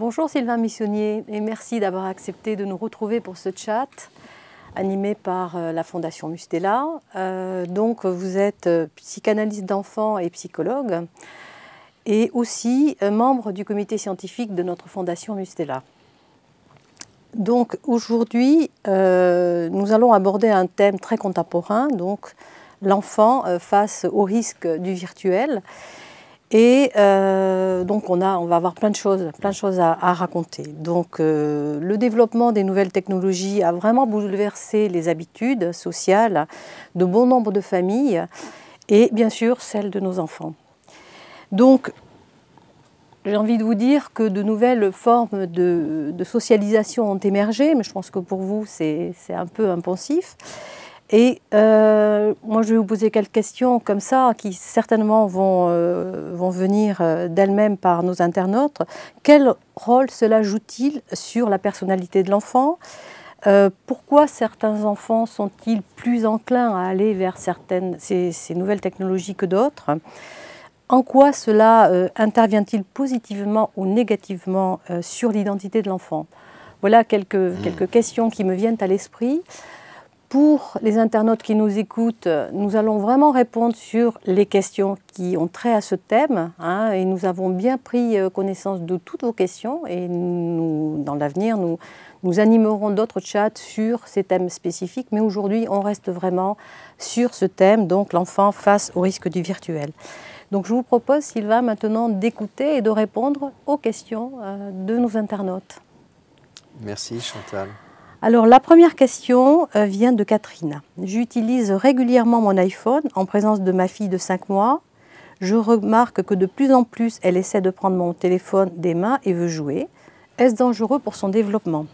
Bonjour Sylvain Missonnier et merci d'avoir accepté de nous retrouver pour ce chat animé par la Fondation Mustela. Donc vous êtes psychanalyste d'enfants et psychologue et aussi membre du comité scientifique de notre Fondation Mustela. Donc aujourd'hui, nous allons aborder un thème très contemporain, donc l'enfant face au risque du virtuel. Et donc on va avoir plein de choses à raconter. Donc le développement des nouvelles technologies a vraiment bouleversé les habitudes sociales de bon nombre de familles et bien sûr celles de nos enfants. Donc j'ai envie de vous dire que de nouvelles formes de socialisation ont émergé, mais je pense que pour vous c'est un peu impensif. Et moi, je vais vous poser quelques questions comme ça, qui certainement vont venir d'elles-mêmes par nos internautes. Quel rôle cela joue-t-il sur la personnalité de l'enfant? Pourquoi certains enfants sont-ils plus enclins à aller vers ces nouvelles technologies que d'autres? En quoi cela intervient-il positivement ou négativement sur l'identité de l'enfant? Voilà quelques questions qui me viennent à l'esprit. Pour les internautes qui nous écoutent, nous allons vraiment répondre sur les questions qui ont trait à ce thème. Hein, et nous avons bien pris connaissance de toutes vos questions. Et nous, dans l'avenir, nous animerons d'autres chats sur ces thèmes spécifiques. Mais aujourd'hui, on reste vraiment sur ce thème, donc l'enfant face au risque du virtuel. Donc je vous propose, Sylvain, maintenant d'écouter et de répondre aux questions de nos internautes. Merci Chantal. Alors, la première question vient de Catherine. J'utilise régulièrement mon iPhone en présence de ma fille de 5 mois. Je remarque que de plus en plus, elle essaie de prendre mon téléphone des mains et veut jouer. Est-ce dangereux pour son développement?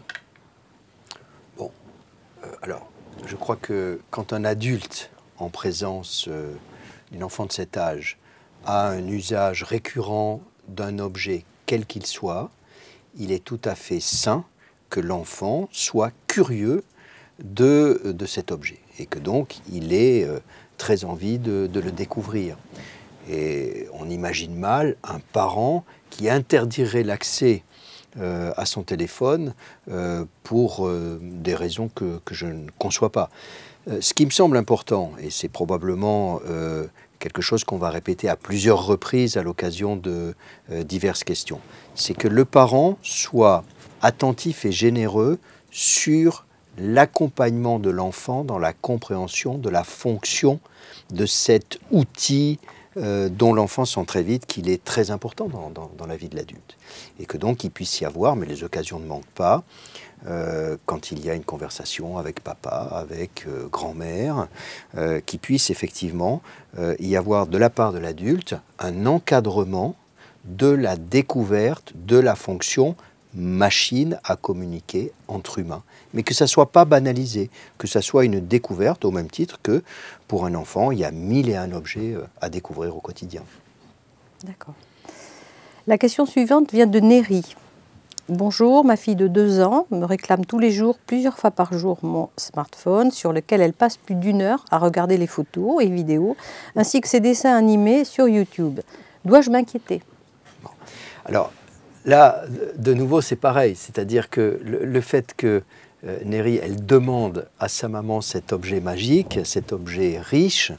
Bon, alors, je crois que quand un adulte, en présence d'une enfant de cet âge, a un usage récurrent d'un objet, quel qu'il soit, il est tout à fait sain que l'enfant soit curieux de cet objet et que donc il ait très envie de le découvrir. Et on imagine mal un parent qui interdirait l'accès à son téléphone pour des raisons que je ne conçois pas. Ce qui me semble important, et c'est probablement quelque chose qu'on va répéter à plusieurs reprises à l'occasion de diverses questions, c'est que le parent soit attentif et généreux sur l'accompagnement de l'enfant dans la compréhension de la fonction de cet outil dont l'enfant sent très vite qu'il est très important dans la vie de l'adulte. Et que donc il puisse y avoir, mais les occasions ne manquent pas, quand il y a une conversation avec papa, avec grand-mère, qu'il puisse effectivement y avoir de la part de l'adulte un encadrement de la découverte de la fonction machine à communiquer entre humains. Mais que ça ne soit pas banalisé, que ça soit une découverte au même titre que pour un enfant, il y a 1001 objets à découvrir au quotidien. D'accord. La question suivante vient de Neri. Bonjour, ma fille de 2 ans me réclame tous les jours, plusieurs fois par jour, mon smartphone sur lequel elle passe plus d'une heure à regarder les photos et vidéos, ainsi que ses dessins animés sur YouTube. Dois-je m'inquiéter? Bon. Alors, là, de nouveau, c'est pareil, c'est-à-dire que le fait que Neri, elle demande à sa maman cet objet magique, cet objet riche,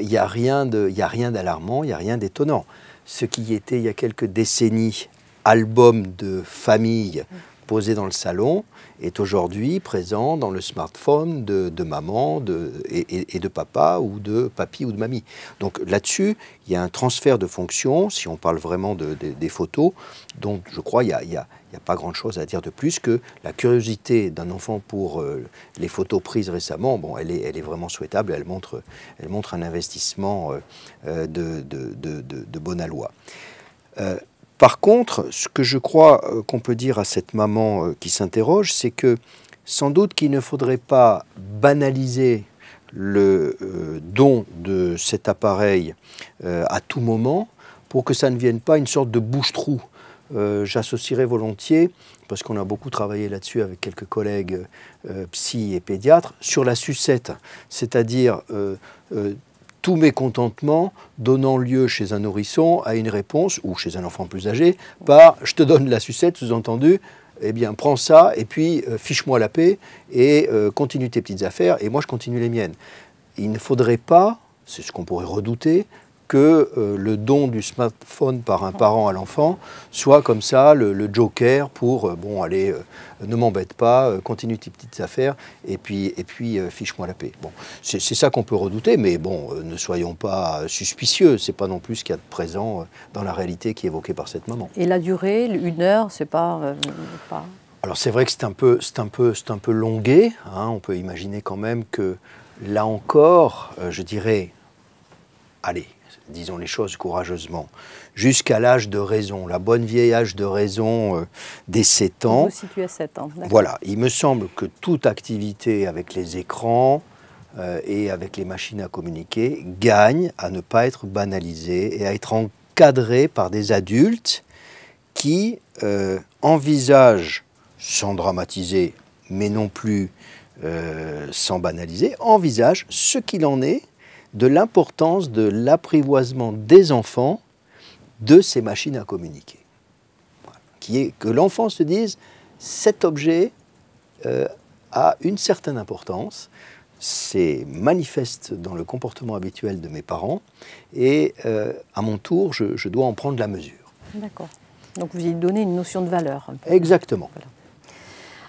il n'y a rien d'alarmant, il n'y a rien d'étonnant. Ce qui était, il y a quelques décennies, album de famille posé dans le salon, est aujourd'hui présent dans le smartphone de maman et de papa ou de papy ou de mamie. Donc là-dessus, il y a un transfert de fonction, si on parle vraiment des photos, donc je crois qu'il n'y a pas grand-chose à dire de plus que la curiosité d'un enfant pour les photos prises récemment, bon, elle est vraiment souhaitable, elle montre un investissement de bon aloi. Par contre, ce que je crois qu'on peut dire à cette maman qui s'interroge, c'est que sans doute qu'il ne faudrait pas banaliser le don de cet appareil à tout moment pour que ça ne vienne pas une sorte de bouche-trou. J'associerai volontiers, parce qu'on a beaucoup travaillé là-dessus avec quelques collègues psy et pédiatres, sur la sucette, c'est-à-dire tout mécontentement donnant lieu chez un nourrisson à une réponse, ou chez un enfant plus âgé, par « je te donne la sucette », sous-entendu, eh bien prends ça et puis fiche-moi la paix et continue tes petites affaires et moi je continue les miennes. Il ne faudrait pas, c'est ce qu'on pourrait redouter, que le don du smartphone par un parent à l'enfant soit comme ça le joker pour bon allez ne m'embête pas, continue tes petites affaires et puis fiche-moi la paix. Bon, c'est ça qu'on peut redouter, mais bon, ne soyons pas suspicieux, c'est pas non plus ce qu'il y a de présent dans la réalité qui est évoquée par cette maman. Et la durée, une heure, c'est pas, pas. Alors c'est vrai que c'est un peu longué, hein, on peut imaginer quand même que là encore, je dirais, allez, disons les choses courageusement, jusqu'à l'âge de raison, la bonne vieille âge de raison des 7 ans. On se situe à 7 ans. Voilà, il me semble que toute activité avec les écrans et avec les machines à communiquer gagne à ne pas être banalisée et à être encadrée par des adultes qui envisagent, sans dramatiser, mais non plus sans banaliser, envisagent ce qu'il en est de l'importance de l'apprivoisement des enfants de ces machines à communiquer. Voilà. Qui est que l'enfant se dise, cet objet a une certaine importance, c'est manifeste dans le comportement habituel de mes parents, et à mon tour, je dois en prendre la mesure. D'accord. Donc vous y donnez une notion de valeur. Un peu. Exactement. Voilà.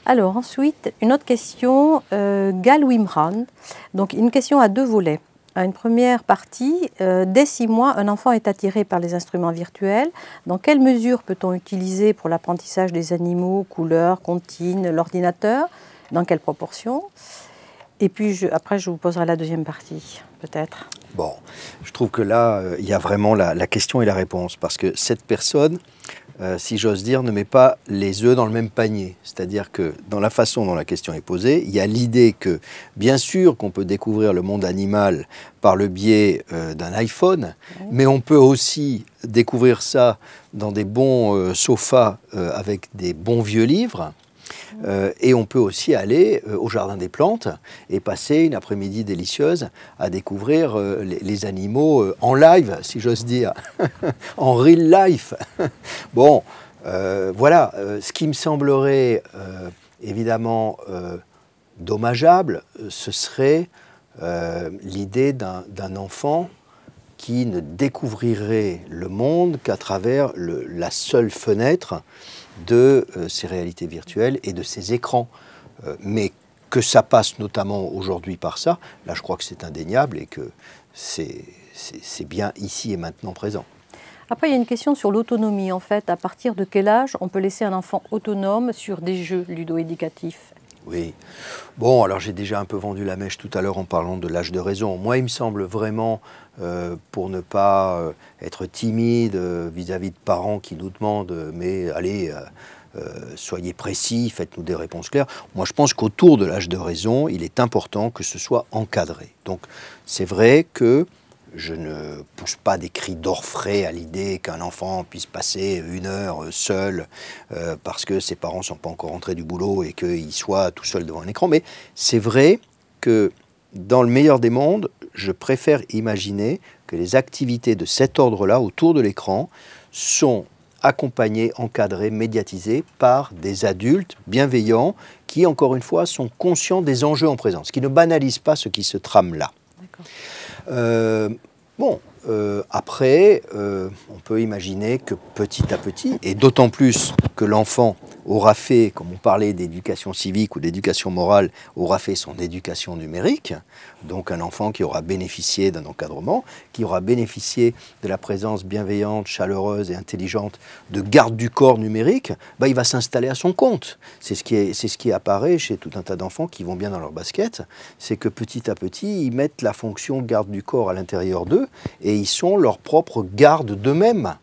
Alors ensuite, une autre question, Gal Wimran, donc une question à deux volets. À une première partie, dès 6 mois, un enfant est attiré par les instruments virtuels. Dans quelle mesure peut-on utiliser pour l'apprentissage des animaux, couleurs, comptines, l'ordinateur? Dans quelle proportion? Et puis après, je vous poserai la deuxième partie, peut-être. Bon, je trouve que là, il y a vraiment la question et la réponse. Parce que cette personne, si j'ose dire, ne met pas les œufs dans le même panier. C'est-à-dire que dans la façon dont la question est posée, il y a l'idée que, bien sûr, qu'on peut découvrir le monde animal par le biais d'un iPhone, oui, mais on peut aussi découvrir ça dans des bons sofas avec des bons vieux livres. Et on peut aussi aller au jardin des plantes et passer une après-midi délicieuse à découvrir les animaux en live, si j'ose dire, en real life. Bon, voilà, ce qui me semblerait évidemment dommageable, ce serait l'idée d'un enfant qui ne découvrirait le monde qu'à travers la seule fenêtre de ces réalités virtuelles et de ces écrans. Mais que ça passe notamment aujourd'hui par ça, là je crois que c'est indéniable et que c'est bien ici et maintenant présent. Après il y a une question sur l'autonomie en fait. À partir de quel âge on peut laisser un enfant autonome sur des jeux ludo-éducatifs? Oui. Bon, alors j'ai déjà un peu vendu la mèche tout à l'heure en parlant de l'âge de raison. Moi, il me semble vraiment, pour ne pas être timide vis-à-vis de parents qui nous demandent « mais allez, soyez précis, faites-nous des réponses claires », moi je pense qu'autour de l'âge de raison, il est important que ce soit encadré. Donc c'est vrai que je ne pousse pas des cris d'orfraie à l'idée qu'un enfant puisse passer une heure seul parce que ses parents ne sont pas encore rentrés du boulot et qu'il soit tout seul devant un écran. Mais c'est vrai que dans le meilleur des mondes, je préfère imaginer que les activités de cet ordre-là autour de l'écran sont accompagnées, encadrées, médiatisées par des adultes bienveillants qui, encore une fois, sont conscients des enjeux en présence, qui ne banalisent pas ce qui se trame là. Bon, après, on peut imaginer que petit à petit, et d'autant plus que l'enfant aura fait, comme on parlait d'éducation civique ou d'éducation morale, aura fait son éducation numérique, donc un enfant qui aura bénéficié d'un encadrement, qui aura bénéficié de la présence bienveillante, chaleureuse et intelligente de garde du corps numérique, bah, il va s'installer à son compte. C'est ce qui apparaît chez tout un tas d'enfants qui vont bien dans leur basket, c'est que petit à petit, ils mettent la fonction garde du corps à l'intérieur d'eux, et ils sont leurs propres gardes d'eux-mêmes.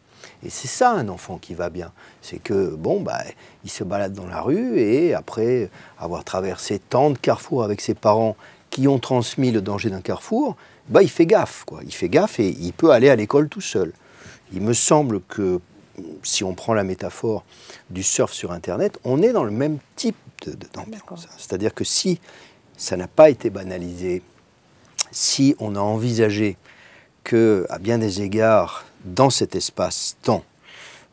Et c'est ça un enfant qui va bien. C'est que, bon, bah, il se balade dans la rue et après avoir traversé tant de carrefours avec ses parents qui ont transmis le danger d'un carrefour, bah, il fait gaffe, quoi. Il fait gaffe et il peut aller à l'école tout seul. Il me semble que, si on prend la métaphore du surf sur Internet, on est dans le même type d'ambiance. C'est-à-dire que si ça n'a pas été banalisé, si on a envisagé que, à bien des égards, dans cet espace-temps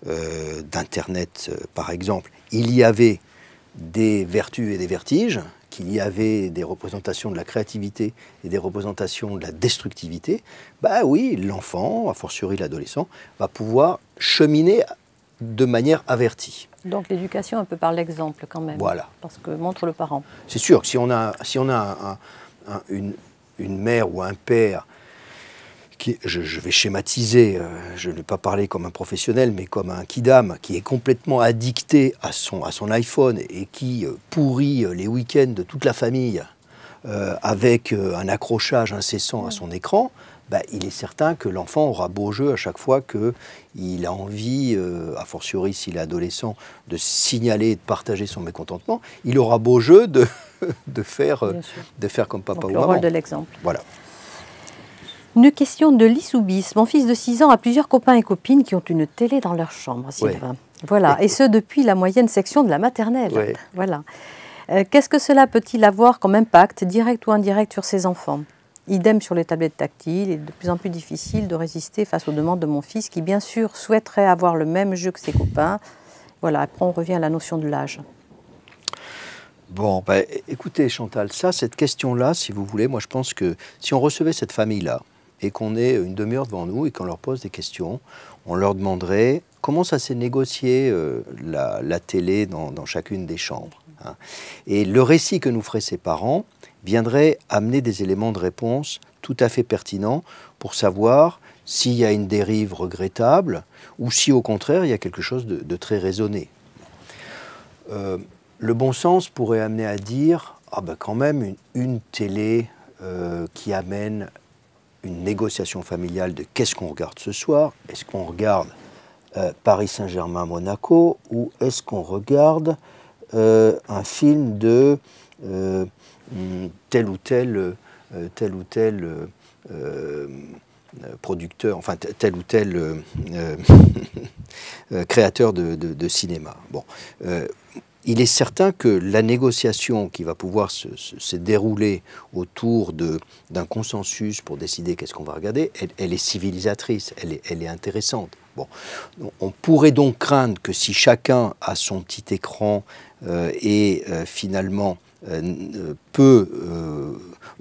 d'Internet, par exemple, il y avait des vertus et des vertiges, qu'il y avait des représentations de la créativité et des représentations de la destructivité, bah oui, l'enfant, a fortiori l'adolescent, va pouvoir cheminer de manière avertie. Donc l'éducation, un peu par l'exemple quand même, voilà. Parce que montre le parent. C'est sûr que si on a une mère ou un père, qui, je vais schématiser, je ne vais pas parler comme un professionnel, mais comme un kidam qui est complètement addicté à son iPhone et qui pourrit les week-ends de toute la famille avec un accrochage incessant à son écran, bah, il est certain que l'enfant aura beau jeu à chaque fois qu'il a envie, a fortiori s'il est adolescent, de signaler et de partager son mécontentement. Il aura beau jeu de faire comme papa ou maman. Le rôle de l'exemple. Voilà. Une question de lisoubis. Mon fils de 6 ans a plusieurs copains et copines qui ont une télé dans leur chambre, Sylvain. Ouais. Voilà. Et ce, depuis la moyenne section de la maternelle. Ouais. Voilà. Qu'est-ce que cela peut-il avoir comme impact, direct ou indirect, sur ses enfants ? Idem sur les tablettes tactiles, il est de plus en plus difficile de résister face aux demandes de mon fils qui, bien sûr, souhaiterait avoir le même jeu que ses copains. Voilà, après on revient à la notion de l'âge. Bon, bah, écoutez Chantal, ça, cette question-là, si vous voulez, moi je pense que si on recevait cette famille-là et qu'on ait une demi-heure devant nous et qu'on leur pose des questions, on leur demanderait comment ça s'est négocié la télé dans chacune des chambres. Hein. Et le récit que nous feraient ses parents viendrait amener des éléments de réponse tout à fait pertinents pour savoir s'il y a une dérive regrettable ou si au contraire il y a quelque chose de très raisonné. Le bon sens pourrait amener à dire « Ah ben quand même, une télé qui amène une négociation familiale de qu'est-ce qu'on regarde ce soir, est-ce qu'on regarde Paris-Saint-Germain-Monaco ou est-ce qu'on regarde un film de... tel ou tel producteur, enfin tel ou tel créateur de cinéma. Bon. Il est certain que la négociation qui va pouvoir se dérouler autour d'un consensus pour décider qu'est-ce qu'on va regarder, elle est civilisatrice, elle est intéressante. Bon. On pourrait donc craindre que si chacun a son petit écran et finalement... peut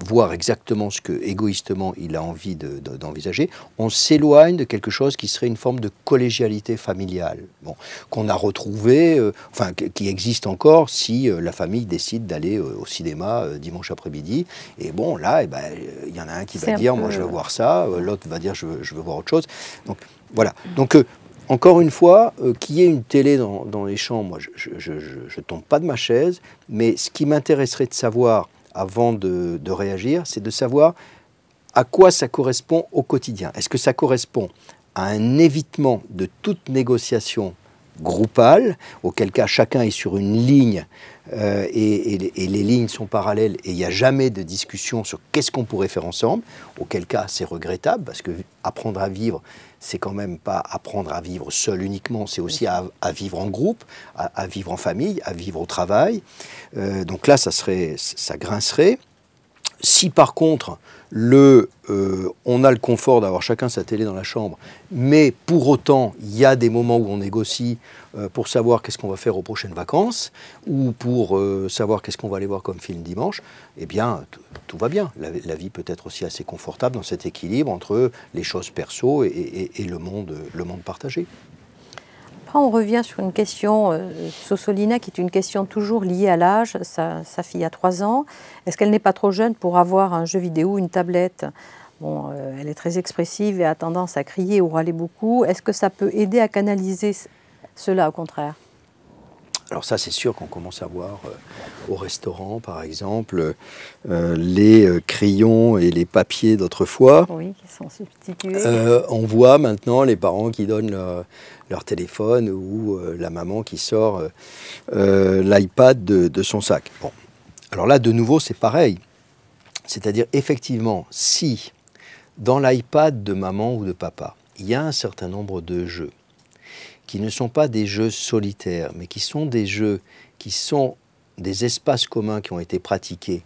voir exactement ce que, égoïstement, il a envie d'envisager, on s'éloigne de quelque chose qui serait une forme de collégialité familiale, bon, qu'on a retrouvée, enfin, qui existe encore si la famille décide d'aller au cinéma dimanche après-midi. Et bon, là, eh ben, y en a un qui va dire, moi, je veux voir ça, l'autre va dire, je veux voir autre chose. Donc, voilà. Donc, encore une fois, qu'il y ait une télé dans les chambres, moi, je tombe pas de ma chaise, mais ce qui m'intéresserait de savoir, avant de réagir, c'est de savoir à quoi ça correspond au quotidien. Est-ce que ça correspond à un évitement de toute négociation groupale, auquel cas chacun est sur une ligne et les lignes sont parallèles et il n'y a jamais de discussion sur qu'est-ce qu'on pourrait faire ensemble, auquel cas c'est regrettable parce que apprendre à vivre, c'est quand même pas apprendre à vivre seul uniquement, c'est aussi à vivre en groupe, à vivre en famille, à vivre au travail. Donc là, ça grincerait. Si par contre, on a le confort d'avoir chacun sa télé dans la chambre, mais pour autant, il y a des moments où on négocie pour savoir qu'est-ce qu'on va faire aux prochaines vacances ou pour savoir qu'est-ce qu'on va aller voir comme film dimanche, eh bien, tout va bien. La vie peut être aussi assez confortable dans cet équilibre entre les choses perso et le monde partagé. Après, on revient sur une question, Sossolina, qui est une question toujours liée à l'âge. Sa fille a 3 ans. Est-ce qu'elle n'est pas trop jeune pour avoir un jeu vidéo, une tablette? Bon, elle est très expressive et a tendance à crier ou râler beaucoup. Est-ce que ça peut aider à canaliser cela, au contraire? Alors ça, c'est sûr qu'on commence à voir au restaurant, par exemple, les crayons et les papiers d'autrefois. Oui, qui sont substitués. On voit maintenant les parents qui donnent leur téléphone ou la maman qui sort l'iPad de son sac. Bon. Alors là, de nouveau, c'est pareil. C'est-à-dire, effectivement, si dans l'iPad de maman ou de papa, il y a un certain nombre de jeux, qui ne sont pas des jeux solitaires, mais qui sont des jeux qui sont des espaces communs qui ont été pratiqués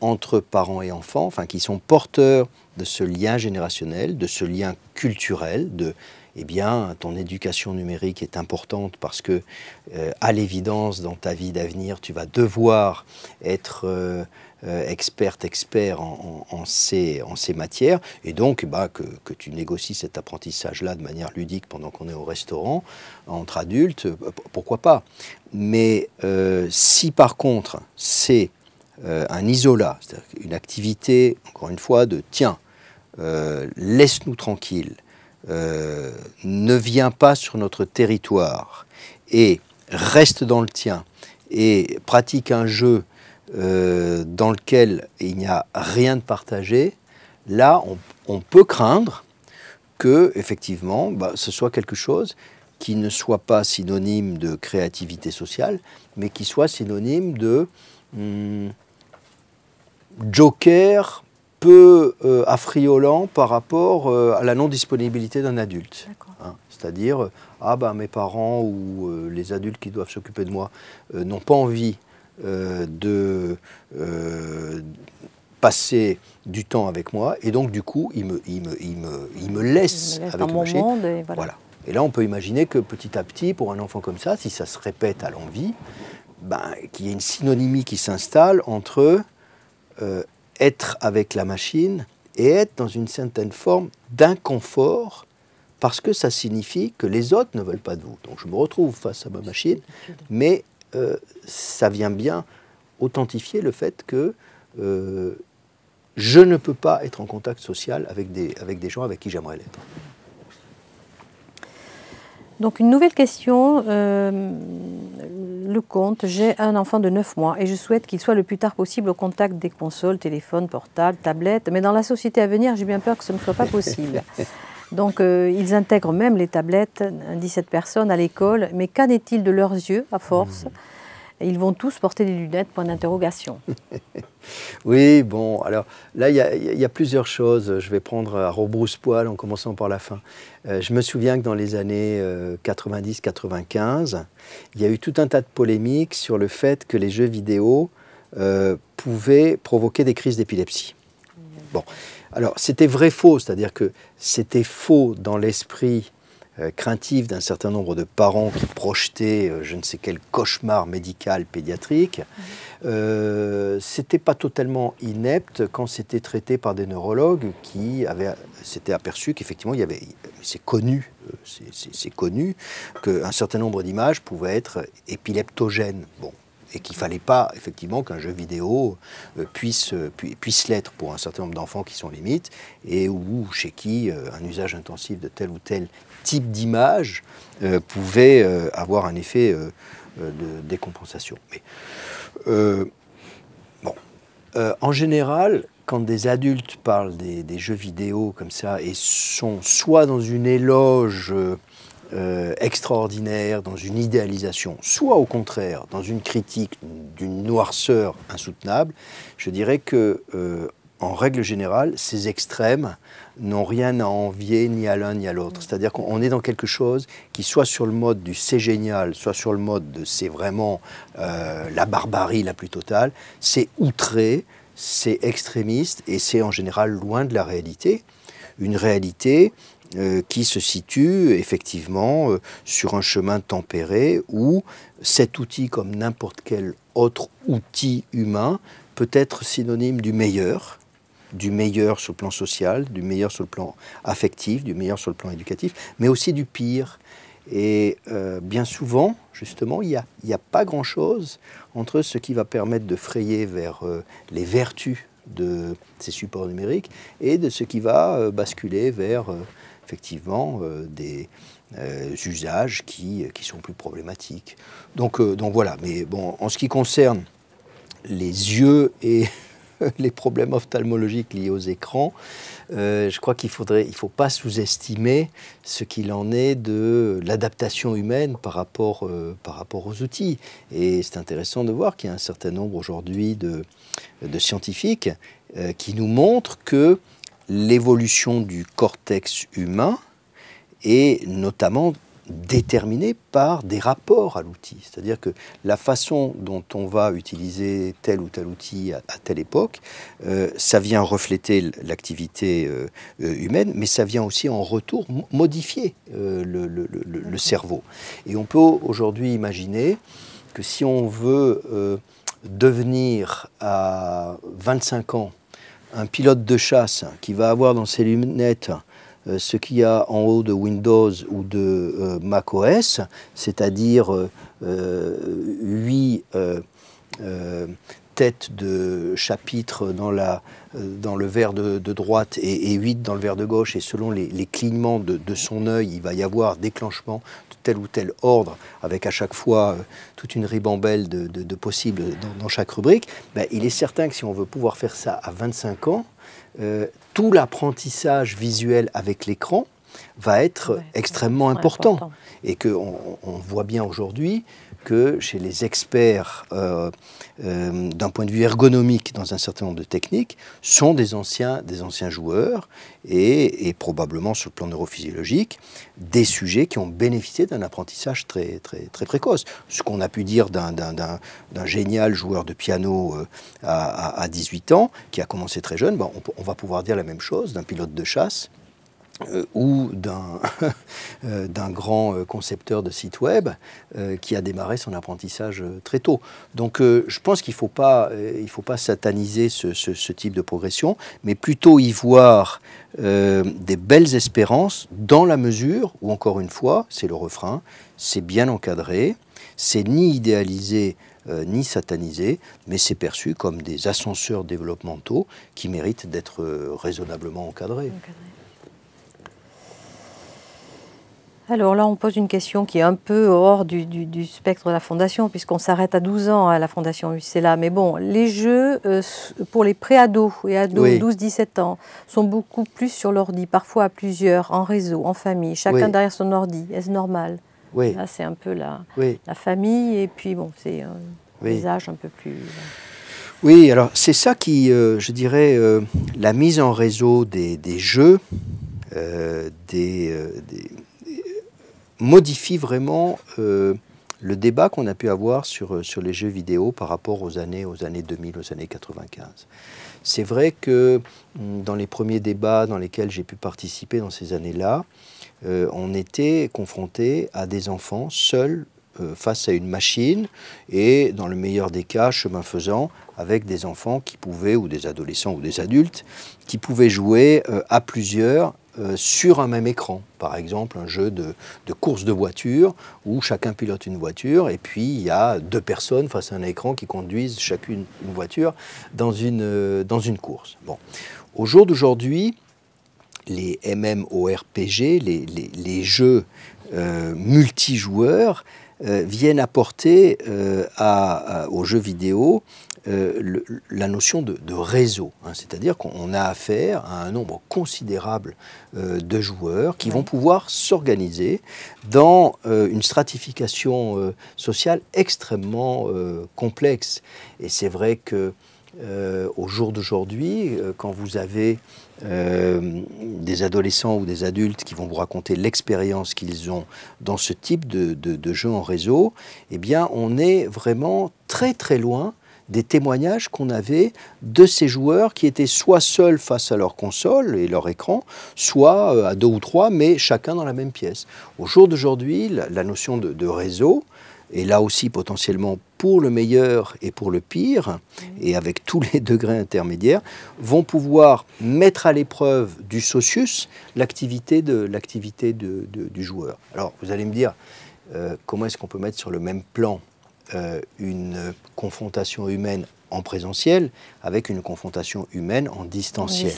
entre parents et enfants, enfin qui sont porteurs de ce lien générationnel, de ce lien culturel, de eh bien, ton éducation numérique est importante parce que, à l'évidence, dans ta vie d'avenir, tu vas devoir être expert en ces matières. Et donc, bah, que tu négocies cet apprentissage-là de manière ludique pendant qu'on est au restaurant, entre adultes, pourquoi pas. Mais si, par contre, c'est un isolat, c'est-à-dire une activité, encore une fois, de « tiens, laisse-nous tranquille ». Ne viens pas sur notre territoire et reste dans le tien et pratique un jeu dans lequel il n'y a rien de partagé, là on peut craindre que effectivement bah, ce soit quelque chose qui ne soit pas synonyme de créativité sociale mais qui soit synonyme de joker peu affriolant par rapport à la non-disponibilité d'un adulte. Hein, c'est-à-dire, ah ben mes parents ou les adultes qui doivent s'occuper de moi n'ont pas envie de passer du temps avec moi et donc du coup, ils me laissent avec le machin. Et, voilà. Voilà. Et là, on peut imaginer que petit à petit, pour un enfant comme ça, si ça se répète à l'envi, ben, qu'il y ait une synonymie qui s'installe entre... être avec la machine et être dans une certaine forme d'inconfort parce que ça signifie que les autres ne veulent pas de vous. Donc je me retrouve face à ma machine, mais ça vient bien authentifier le fait que je ne peux pas être en contact social avec des gens avec qui j'aimerais l'être. Donc une nouvelle question, le Comte, j'ai un enfant de 9 mois et je souhaite qu'il soit le plus tard possible au contact des consoles, téléphones, portables, tablettes, mais dans la société à venir, j'ai bien peur que ce ne soit pas possible. Donc ils intègrent même les tablettes, 17 personnes à l'école, mais qu'en est-il de leurs yeux à force? Ils vont tous porter des lunettes, point d'interrogation. Oui, bon, alors là, il y a plusieurs choses. Je vais prendre à rebrousse-poil en commençant par la fin. Je me souviens que dans les années 90-95, il y a eu tout un tas de polémiques sur le fait que les jeux vidéo pouvaient provoquer des crises d'épilepsie. Bon, alors c'était vrai-faux, c'est-à-dire que c'était faux dans l'esprit craintif d'un certain nombre de parents qui projetaient je ne sais quel cauchemar médical pédiatrique, c'était pas totalement inepte quand c'était traité par des neurologues qui s'étaient aperçus qu'effectivement il y avait, c'est connu qu'un certain nombre d'images pouvaient être épileptogènes. Bon. Et qu'il ne fallait pas, effectivement, qu'un jeu vidéo puisse l'être pour un certain nombre d'enfants qui sont limites et ou chez qui un usage intensif de tel ou tel type d'image pouvait avoir un effet de décompensation. Mais, bon. En général, quand des adultes parlent des jeux vidéo comme ça et sont soit dans une éloge... extraordinaire, dans une idéalisation, soit au contraire, dans une critique d'une noirceur insoutenable, je dirais que, en règle générale, ces extrêmes n'ont rien à envier ni à l'un ni à l'autre. C'est-à-dire qu'on est dans quelque chose qui soit sur le mode du « c'est génial », soit sur le mode de « c'est vraiment la barbarie la plus totale », c'est outré, c'est extrémiste et c'est en général loin de la réalité. Une réalité... qui se situe effectivement sur un chemin tempéré où cet outil, comme n'importe quel autre outil humain, peut être synonyme du meilleur sur le plan social, du meilleur sur le plan affectif, du meilleur sur le plan éducatif, mais aussi du pire. Et bien souvent, justement, il n'y a pas grand-chose entre ce qui va permettre de frayer vers les vertus de ces supports numériques et de ce qui va basculer vers... effectivement, des usages qui sont plus problématiques. Donc voilà, mais bon, en ce qui concerne les yeux et les problèmes ophtalmologiques liés aux écrans, je crois il ne faut pas sous-estimer ce qu'il en est de l'adaptation humaine par rapport aux outils. Et c'est intéressant de voir qu'il y a un certain nombre aujourd'hui de scientifiques qui nous montrent que l'évolution du cortex humain et notamment déterminée par des rapports à l'outil. C'est-à-dire que la façon dont on va utiliser tel ou tel outil à telle époque, ça vient refléter l'activité humaine, mais ça vient aussi en retour modifier le cerveau. Et on peut aujourd'hui imaginer que si on veut devenir à 25 ans un pilote de chasse qui va avoir dans ses lunettes ce qu'il y a en haut de Windows ou de Mac OS, c'est-à-dire 8 têtes de chapitre dans le verre de droite et 8 dans le verre de gauche, et selon les clignements de son œil, il va y avoir déclenchement de tel ou tel ordre, avec à chaque fois toute une ribambelle de possibles dans chaque rubrique, ben, il est certain que si on veut pouvoir faire ça à 25 ans, tout l'apprentissage visuel avec l'écran va être extrêmement important. Et qu'on voit bien aujourd'hui que chez les experts, d'un point de vue ergonomique dans un certain nombre de techniques, sont des anciens joueurs et probablement sur le plan neurophysiologique, des sujets qui ont bénéficié d'un apprentissage très, très, très précoce. Ce qu'on a pu dire d'un génial joueur de piano à 18 ans, qui a commencé très jeune, ben on va pouvoir dire la même chose d'un pilote de chasse, ou d'un grand concepteur de site web qui a démarré son apprentissage très tôt. Donc je pense qu'il ne faut pas, sataniser ce type de progression, mais plutôt y voir des belles espérances dans la mesure où, encore une fois, c'est le refrain, c'est bien encadré, c'est ni idéalisé ni satanisé, mais c'est perçu comme des ascenseurs développementaux qui méritent d'être raisonnablement encadrés. Alors là, on pose une question qui est un peu hors du spectre de la Fondation, puisqu'on s'arrête à 12 ans à la Fondation UCLA. Mais bon, les jeux pour les pré-ados et ados, oui, 12-17 ans, sont beaucoup plus sur l'ordi, parfois à plusieurs, en réseau, en famille, chacun, oui, derrière son ordi. Est-ce normal? Oui. Là, c'est un peu la famille, et puis bon, c'est oui, des âges un peu plus... Oui, alors c'est ça qui, je dirais, la mise en réseau des jeux, modifie vraiment le débat qu'on a pu avoir sur les jeux vidéo par rapport aux années 2000, aux années 95. C'est vrai que dans les premiers débats dans lesquels j'ai pu participer dans ces années-là, on était confronté à des enfants seuls face à une machine et, dans le meilleur des cas, chemin faisant, avec des enfants qui pouvaient, ou des adolescents ou des adultes, qui pouvaient jouer à plusieurs sur un même écran, par exemple un jeu de course de voiture où chacun pilote une voiture et puis il y a 2 personnes face à un écran qui conduisent chacune une voiture dans une course. Bon. Au jour d'aujourd'hui, les MMORPG, les jeux multijoueurs viennent apporter aux jeux vidéo la notion de réseau, hein, c'est-à-dire qu'on a affaire à un nombre considérable de joueurs qui, oui, vont pouvoir s'organiser dans une stratification sociale extrêmement complexe. Et c'est vrai que au jour d'aujourd'hui, quand vous avez des adolescents ou des adultes qui vont vous raconter l'expérience qu'ils ont dans ce type de jeu en réseau, eh bien on est vraiment très très loin des témoignages qu'on avait de ces joueurs qui étaient soit seuls face à leur console et leur écran, soit à 2 ou 3, mais chacun dans la même pièce. Au jour d'aujourd'hui, la notion de réseau, et là aussi potentiellement pour le meilleur et pour le pire, et avec tous les degrés intermédiaires, vont pouvoir mettre à l'épreuve du socius l'activité du joueur. Alors vous allez me dire, comment est-ce qu'on peut mettre sur le même plan une confrontation humaine en présentiel avec une confrontation humaine en distanciel.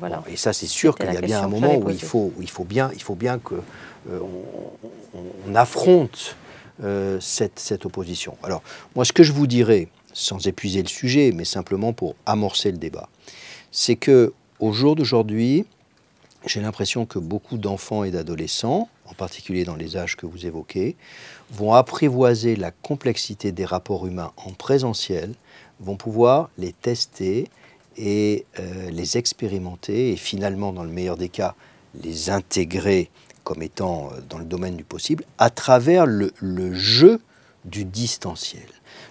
Voilà. Bon, et ça, c'est sûr qu'il y a bien un moment où il faut bien qu'on on affronte cette opposition. Alors, moi, ce que je vous dirais, sans épuiser le sujet, mais simplement pour amorcer le débat, c'est qu'au jour d'aujourd'hui, j'ai l'impression que beaucoup d'enfants et d'adolescents, en particulier dans les âges que vous évoquez, vont apprivoiser la complexité des rapports humains en présentiel, vont pouvoir les tester et les expérimenter et finalement, dans le meilleur des cas, les intégrer comme étant dans le domaine du possible, à travers le jeu du distanciel.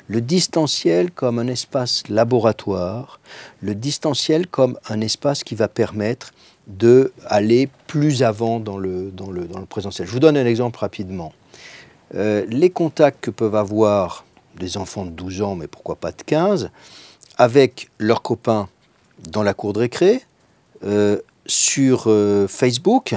Le distanciel comme un espace laboratoire, le distanciel comme un espace qui va permettre d'aller plus avant dans le présentiel. Je vous donne un exemple rapidement. Les contacts que peuvent avoir des enfants de 12 ans, mais pourquoi pas de 15, avec leurs copains dans la cour de récré, sur Facebook,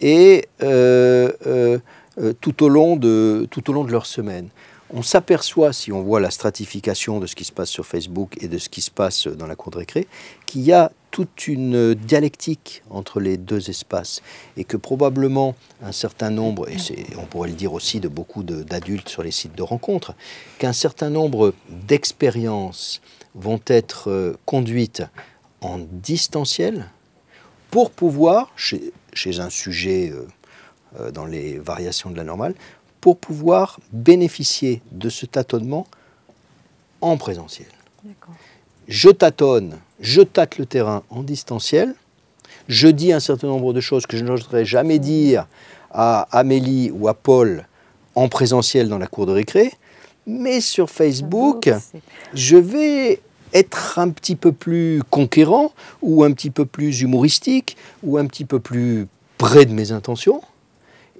et tout au long de leur semaine. On s'aperçoit, si on voit la stratification de ce qui se passe sur Facebook et de ce qui se passe dans la cour de récré, qu'il y a toute une dialectique entre les deux espaces et que probablement un certain nombre, et on pourrait le dire aussi de beaucoup d'adultes sur les sites de rencontres, qu'un certain nombre d'expériences vont être conduites en distanciel pour pouvoir, chez un sujet dans les variations de la normale, pour pouvoir bénéficier de ce tâtonnement en présentiel. Je tâtonne, je tâte le terrain en distanciel, je dis un certain nombre de choses que je n'oserais jamais dire à Amélie ou à Paul en présentiel dans la cour de récré, mais sur Facebook, je vais être un petit peu plus conquérant ou un petit peu plus humoristique ou un petit peu plus près de mes intentions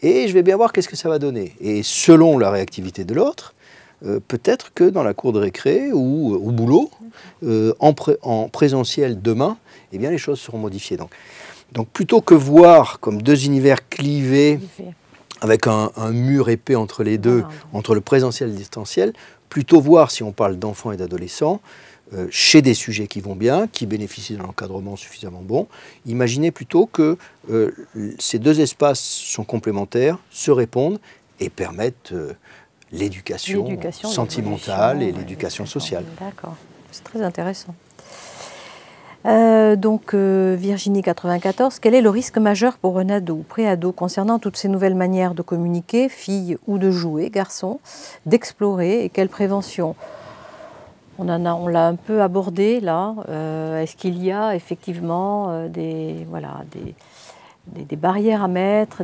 et je vais bien voir qu'est-ce que ça va donner. Et selon la réactivité de l'autre, peut-être que dans la cour de récré ou au boulot, en présentiel demain, eh bien les choses seront modifiées. Donc plutôt que voir comme deux univers clivés avec un mur épais entre les deux, entre le présentiel et le distanciel, plutôt voir, si on parle d'enfants et d'adolescents, chez des sujets qui vont bien, qui bénéficient d'un encadrement suffisamment bon, imaginez plutôt que ces deux espaces sont complémentaires, se répondent et permettent l'éducation sentimentale et l'éducation sociale. D'accord, c'est très intéressant. Virginie94, quel est le risque majeur pour un ado ou pré-ado concernant toutes ces nouvelles manières de communiquer, filles ou de jouer, garçons, d'explorer et quelle prévention ? On l'a un peu abordé là. Est-ce qu'il y a effectivement des barrières à mettre,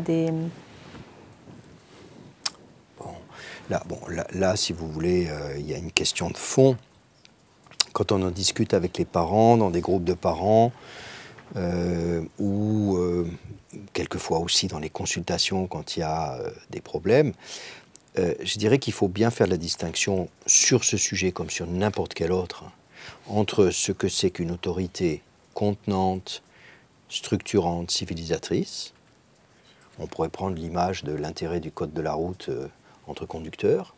Bon, là, si vous voulez, il y a une question de fond. Quand on en discute avec les parents, dans des groupes de parents, ou quelquefois aussi dans les consultations quand il y a des problèmes, je dirais qu'il faut bien faire la distinction sur ce sujet comme sur n'importe quel autre entre ce que c'est qu'une autorité contenante, structurante, civilisatrice. On pourrait prendre l'image de l'intérêt du code de la route entre conducteurs.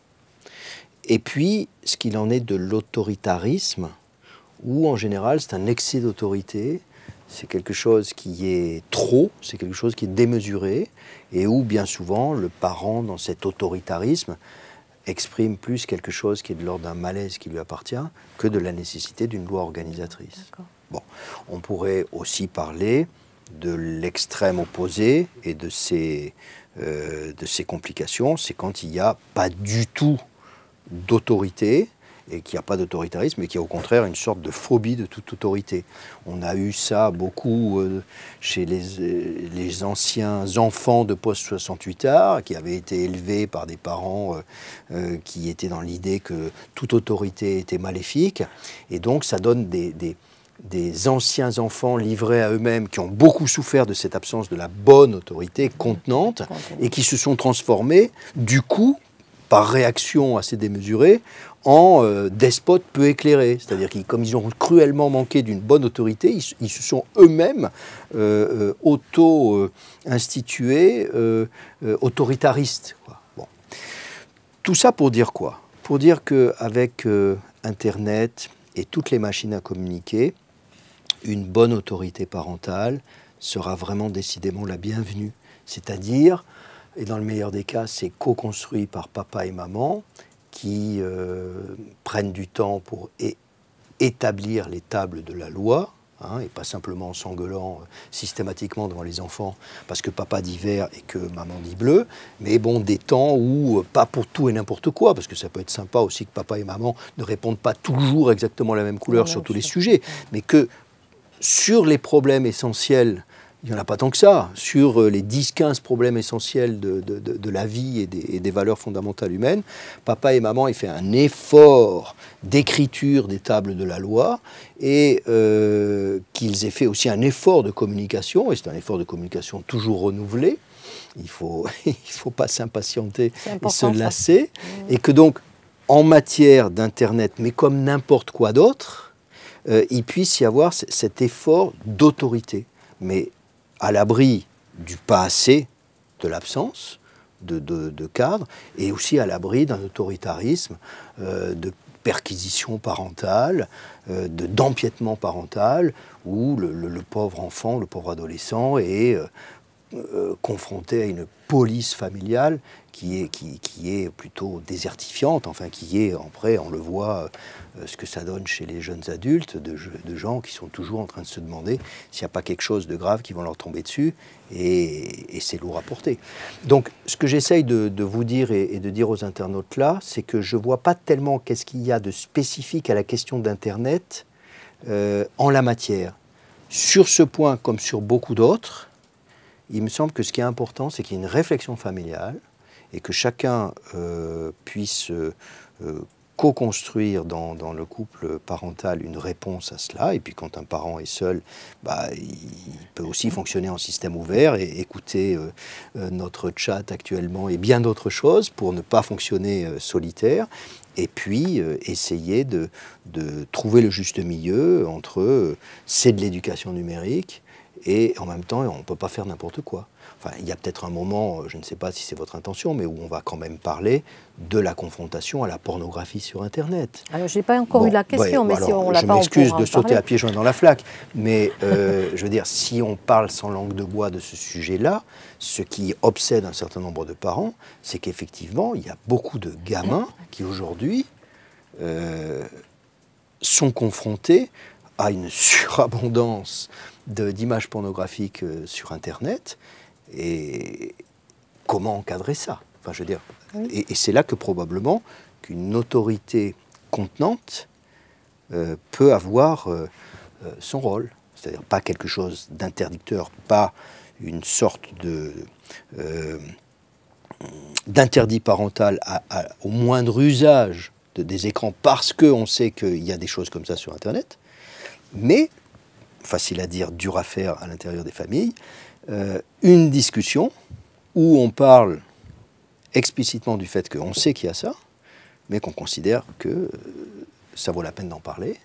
Et puis, ce qu'il en est de l'autoritarisme, où en général c'est un excès d'autorité, c'est quelque chose qui est trop, c'est quelque chose qui est démesuré, et où bien souvent le parent dans cet autoritarisme exprime plus quelque chose qui est de l'ordre d'un malaise qui lui appartient que de la nécessité d'une loi organisatrice. Bon, on pourrait aussi parler de l'extrême opposé et de ses complications, c'est quand il n'y a pas du tout d'autorité, et qu'il n'y a pas d'autoritarisme, mais qu'il y a au contraire une sorte de phobie de toute autorité. On a eu ça beaucoup chez les anciens enfants de post-68 art, qui avaient été élevés par des parents qui étaient dans l'idée que toute autorité était maléfique, et donc ça donne des anciens enfants livrés à eux-mêmes qui ont beaucoup souffert de cette absence de la bonne autorité contenante, et qui se sont transformés, du coup, par réaction assez démesurée, en despotes peu éclairés. C'est-à-dire que comme ils ont cruellement manqué d'une bonne autorité, ils se sont eux-mêmes auto-institués autoritaristes. Quoi. Bon. Tout ça pour dire quoi? Pour dire qu'avec Internet et toutes les machines à communiquer, une bonne autorité parentale sera vraiment décidément la bienvenue. C'est-à-dire, et dans le meilleur des cas, c'est co-construit par papa et maman, qui prennent du temps pour établir les tables de la loi, hein, et pas simplement en s'engueulant systématiquement devant les enfants, parce que papa dit vert et que maman dit bleu, mais bon, des temps où, pas pour tout et n'importe quoi, parce que ça peut être sympa aussi que papa et maman ne répondent pas toujours exactement la même couleur sur tous les sujets, mais que sur les problèmes essentiels, il n'y en a pas tant que ça. Sur les 10-15 problèmes essentiels de la vie et des valeurs fondamentales humaines, papa et maman aient fait un effort d'écriture des tables de la loi et qu'ils aient fait aussi un effort de communication, et c'est un effort de communication toujours renouvelé. Il faut pas s'impatienter et se lasser. Ça. Et que donc, en matière d'Internet, mais comme n'importe quoi d'autre, il puisse y avoir cet effort d'autorité. Mais à l'abri du pas assez, de l'absence de cadre, et aussi à l'abri d'un autoritarisme, de perquisition parentale, d'empiètement parental, où le pauvre enfant, le pauvre adolescent est... confronté à une police familiale qui est plutôt désertifiante, enfin qui est, après on le voit, ce que ça donne chez les jeunes adultes, de gens qui sont toujours en train de se demander s'il n'y a pas quelque chose de grave qui va leur tomber dessus, et c'est lourd à porter. Donc ce que j'essaye de vous dire et de dire aux internautes là, c'est que je ne vois pas tellement qu'est-ce qu'il y a de spécifique à la question d'Internet en la matière. Sur ce point, comme sur beaucoup d'autres, il me semble que ce qui est important, c'est qu'il y ait une réflexion familiale et que chacun puisse co-construire dans le couple parental une réponse à cela. Et puis quand un parent est seul, bah, il peut aussi fonctionner en système ouvert et écouter notre chat actuellement et bien d'autres choses pour ne pas fonctionner solitaire. Et puis essayer de trouver le juste milieu entre c'est de l'éducation numérique, et en même temps, on ne peut pas faire n'importe quoi. Enfin, il y a peut-être un moment, je ne sais pas si c'est votre intention, mais où on va quand même parler de la confrontation à la pornographie sur Internet. Alors, je n'ai pas encore eu la question, mais alors, si on l'a pas, on m'excuse de sauter à pieds joints dans la flaque, mais je veux dire, si on parle sans langue de bois de ce sujet-là, ce qui obsède un certain nombre de parents, c'est qu'effectivement, il y a beaucoup de gamins qui, aujourd'hui, sont confrontés à une surabondance d'images pornographiques sur Internet, et comment encadrer ça? Enfin, je veux dire, oui. Et c'est là que probablement qu'une autorité contenante peut avoir son rôle. C'est-à-dire pas quelque chose d'interdicteur, pas une sorte de... d'interdit parental au moindre usage des écrans, parce qu'on sait qu'il y a des choses comme ça sur Internet, mais... facile à dire, dur à faire à l'intérieur des familles, une discussion où on parle explicitement du fait qu'on sait qu'il y a ça, mais qu'on considère que ça vaut la peine d'en parler,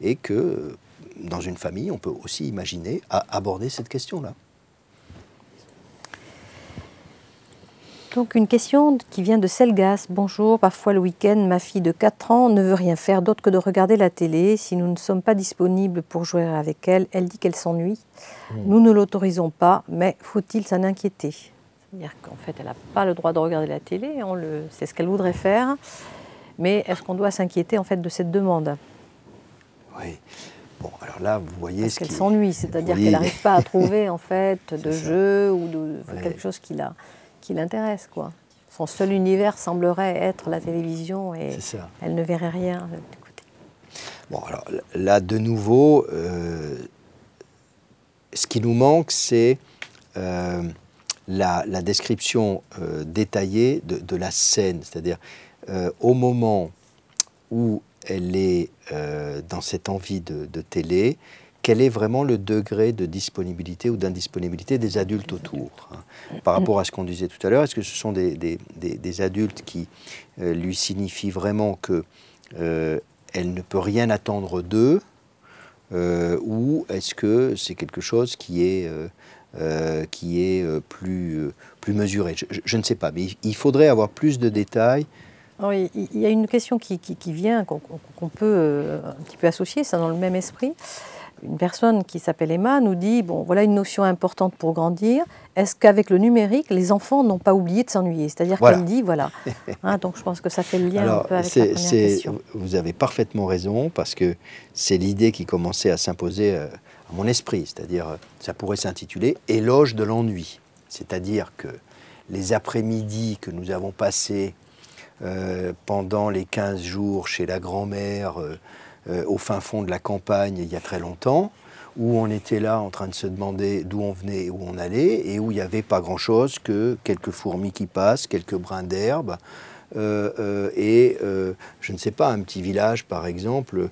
et que dans une famille, on peut aussi imaginer aborder cette question-là. Donc une question qui vient de Selgas. Bonjour, parfois le week-end, ma fille de 4 ans ne veut rien faire d'autre que de regarder la télé. Si nous ne sommes pas disponibles pour jouer avec elle, elle dit qu'elle s'ennuie. Nous ne l'autorisons pas, mais faut-il s'en inquiéter? C'est-à-dire qu'en fait, elle n'a pas le droit de regarder la télé, c'est ce qu'elle voudrait faire. Mais est-ce qu'on doit s'inquiéter en fait de cette demande? Oui. Bon, alors là, vous voyez... Parce qu'elle s'ennuie, c'est-à-dire qu'elle n'arrive pas à trouver en fait de jeu ou de quelque chose qui la... qui l'intéresse, quoi. Son seul univers semblerait être la télévision et elle ne verrait rien de l'autre côté. Bon, alors là, de nouveau, ce qui nous manque, c'est la description détaillée de la scène, c'est-à-dire au moment où elle est dans cette envie de télé, quel est vraiment le degré de disponibilité ou d'indisponibilité des adultes autour, hein, par rapport à ce qu'on disait tout à l'heure? Est-ce que ce sont des adultes qui lui signifient vraiment qu'elle ne peut rien attendre d'eux, ou est-ce que c'est quelque chose qui est plus mesuré? Je ne sais pas, mais il faudrait avoir plus de détails. Alors, il y a une question qui vient, qu'on peut un petit peu associer, ça dans le même esprit. Une personne qui s'appelle Emma nous dit « Bon, voilà une notion importante pour grandir. Est-ce qu'avec le numérique, les enfants n'ont pas oublié de s'ennuyer ?» C'est-à-dire qu'elle dit « Voilà. hein, » Donc, je pense que ça fait le lien un peu avec la première question. Vous avez parfaitement raison, parce que c'est l'idée qui commençait à s'imposer à mon esprit. C'est-à-dire, ça pourrait s'intituler « Éloge de l'ennui ». C'est-à-dire que les après-midi que nous avons passés pendant les 15 jours chez la grand-mère, au fin fond de la campagne il y a très longtemps, où on était là en train de se demander d'où on venait et où on allait, et où il n'y avait pas grand-chose que quelques fourmis qui passent, quelques brins d'herbe, je ne sais pas, un petit village, par exemple,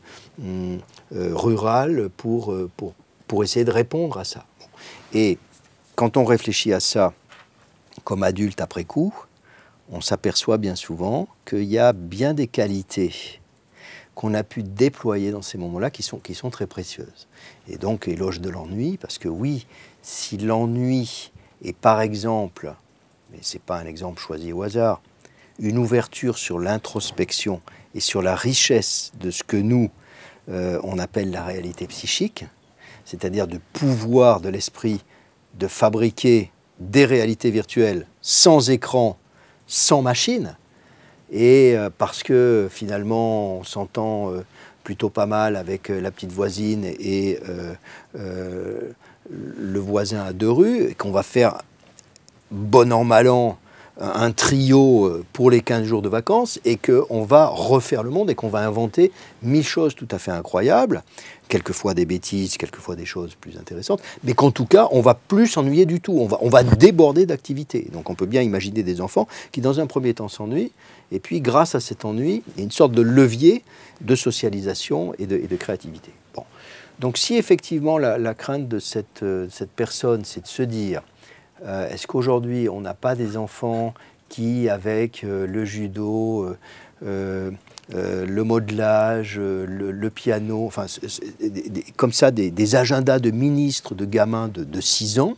rural, pour essayer de répondre à ça. Et quand on réfléchit à ça comme adulte après coup, on s'aperçoit bien souvent qu'il y a bien des qualités qu'on a pu déployer dans ces moments-là qui sont très précieuses. Et donc, éloge de l'ennui, parce que oui, si l'ennui est par exemple, mais ce n'est pas un exemple choisi au hasard, une ouverture sur l'introspection et sur la richesse de ce que nous, on appelle la réalité psychique, c'est-à-dire du pouvoir de l'esprit de fabriquer des réalités virtuelles sans écran, sans machine, et parce que finalement on s'entend plutôt pas mal avec la petite voisine et le voisin à deux rues, et qu'on va faire bon an mal an un trio pour les 15 jours de vacances, et qu'on va refaire le monde et qu'on va inventer 1000 choses tout à fait incroyables, quelquefois des bêtises, quelquefois des choses plus intéressantes, mais qu'en tout cas, on va plus s'ennuyer du tout, on va déborder d'activités. Donc on peut bien imaginer des enfants qui, dans un premier temps, s'ennuient, et puis grâce à cet ennui, il y a une sorte de levier de socialisation et de créativité. Bon. Donc si effectivement la crainte de cette personne, c'est de se dire... est-ce qu'aujourd'hui, on n'a pas des enfants qui, avec le judo, le modelage, le piano, enfin, comme ça, des agendas de ministres, de gamins de 6 ans,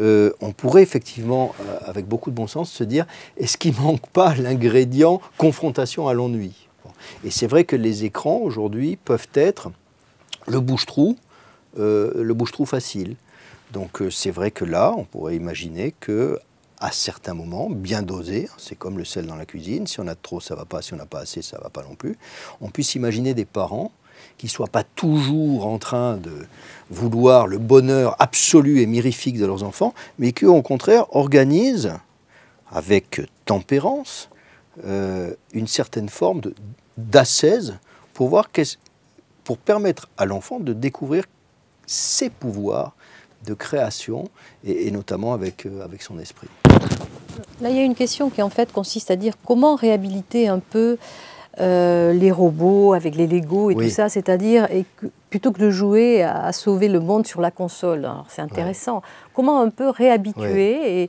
on pourrait effectivement, avec beaucoup de bon sens, se dire, est-ce qu'il ne manque pas l'ingrédient confrontation à l'ennui? Et c'est vrai que les écrans, aujourd'hui, peuvent être le bouche-trou facile. Donc c'est vrai que là, on pourrait imaginer que à certains moments, bien dosés, c'est comme le sel dans la cuisine, si on a trop, ça ne va pas, si on n'a pas assez, ça ne va pas non plus, on puisse imaginer des parents qui ne soient pas toujours en train de vouloir le bonheur absolu et mirifique de leurs enfants, mais qui, au contraire, organisent, avec tempérance, une certaine forme d'assaise pour permettre à l'enfant de découvrir ses pouvoirs de création, et notamment avec son esprit. Là, il y a une question qui en fait consiste à dire comment réhabiliter un peu les robots avec les Legos et oui, tout ça, c'est-à-dire plutôt que de jouer à sauver le monde sur la console, c'est intéressant, ouais, comment un peu réhabituer, ouais,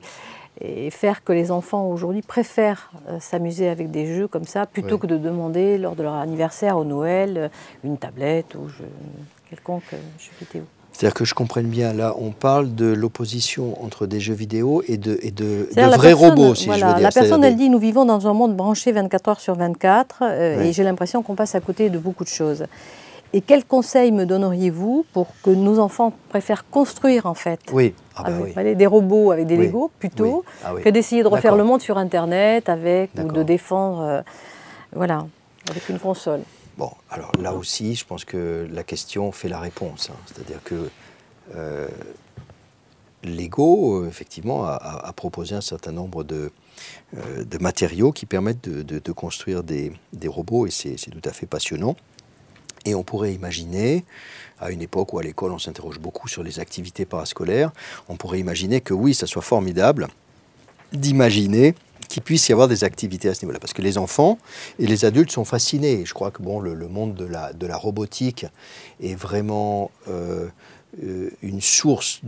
et faire que les enfants aujourd'hui préfèrent s'amuser avec des jeux comme ça, plutôt, ouais, que de demander lors de leur anniversaire au Noël une tablette ou quelconque jeu vidéo. C'est-à-dire que je comprenne bien, là, on parle de l'opposition entre des jeux vidéo et de vrais robots, si voilà, je veux dire. La personne, elle dit, nous vivons dans un monde branché 24 heures sur 24, oui, et j'ai l'impression qu'on passe à côté de beaucoup de choses. Et quels conseils me donneriez-vous pour que nos enfants préfèrent construire, en fait, oui, ah ben avec, oui, allez, des robots avec des, oui, Legos, plutôt, oui. Ah oui, que d'essayer de refaire le monde sur Internet, avec, ou de défendre, voilà, avec une console? Bon, alors là aussi, je pense que la question fait la réponse. Hein. C'est-à-dire que Lego, effectivement, a proposé un certain nombre de matériaux qui permettent de construire des robots, et c'est tout à fait passionnant. Et on pourrait imaginer, à une époque où à l'école on s'interroge beaucoup sur les activités parascolaires, on pourrait imaginer que oui, ça soit formidable d'imaginer qu'il puisse y avoir des activités à ce niveau-là. Parce que les enfants et les adultes sont fascinés. Je crois que bon, le monde de la robotique est vraiment une source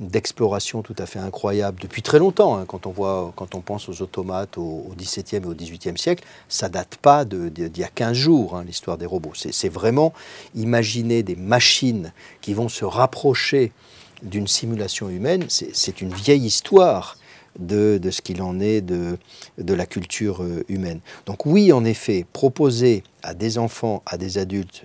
d'exploration tout à fait incroyable depuis très longtemps. Hein, quand on pense aux automates au XVIIe et au XVIIIe siècle, ça ne date pas d'il y a 15 jours, hein, l'histoire des robots. C'est vraiment imaginer des machines qui vont se rapprocher d'une simulation humaine. C'est une vieille histoire de ce qu'il en est de la culture humaine. Donc oui, en effet, proposer à des enfants, à des adultes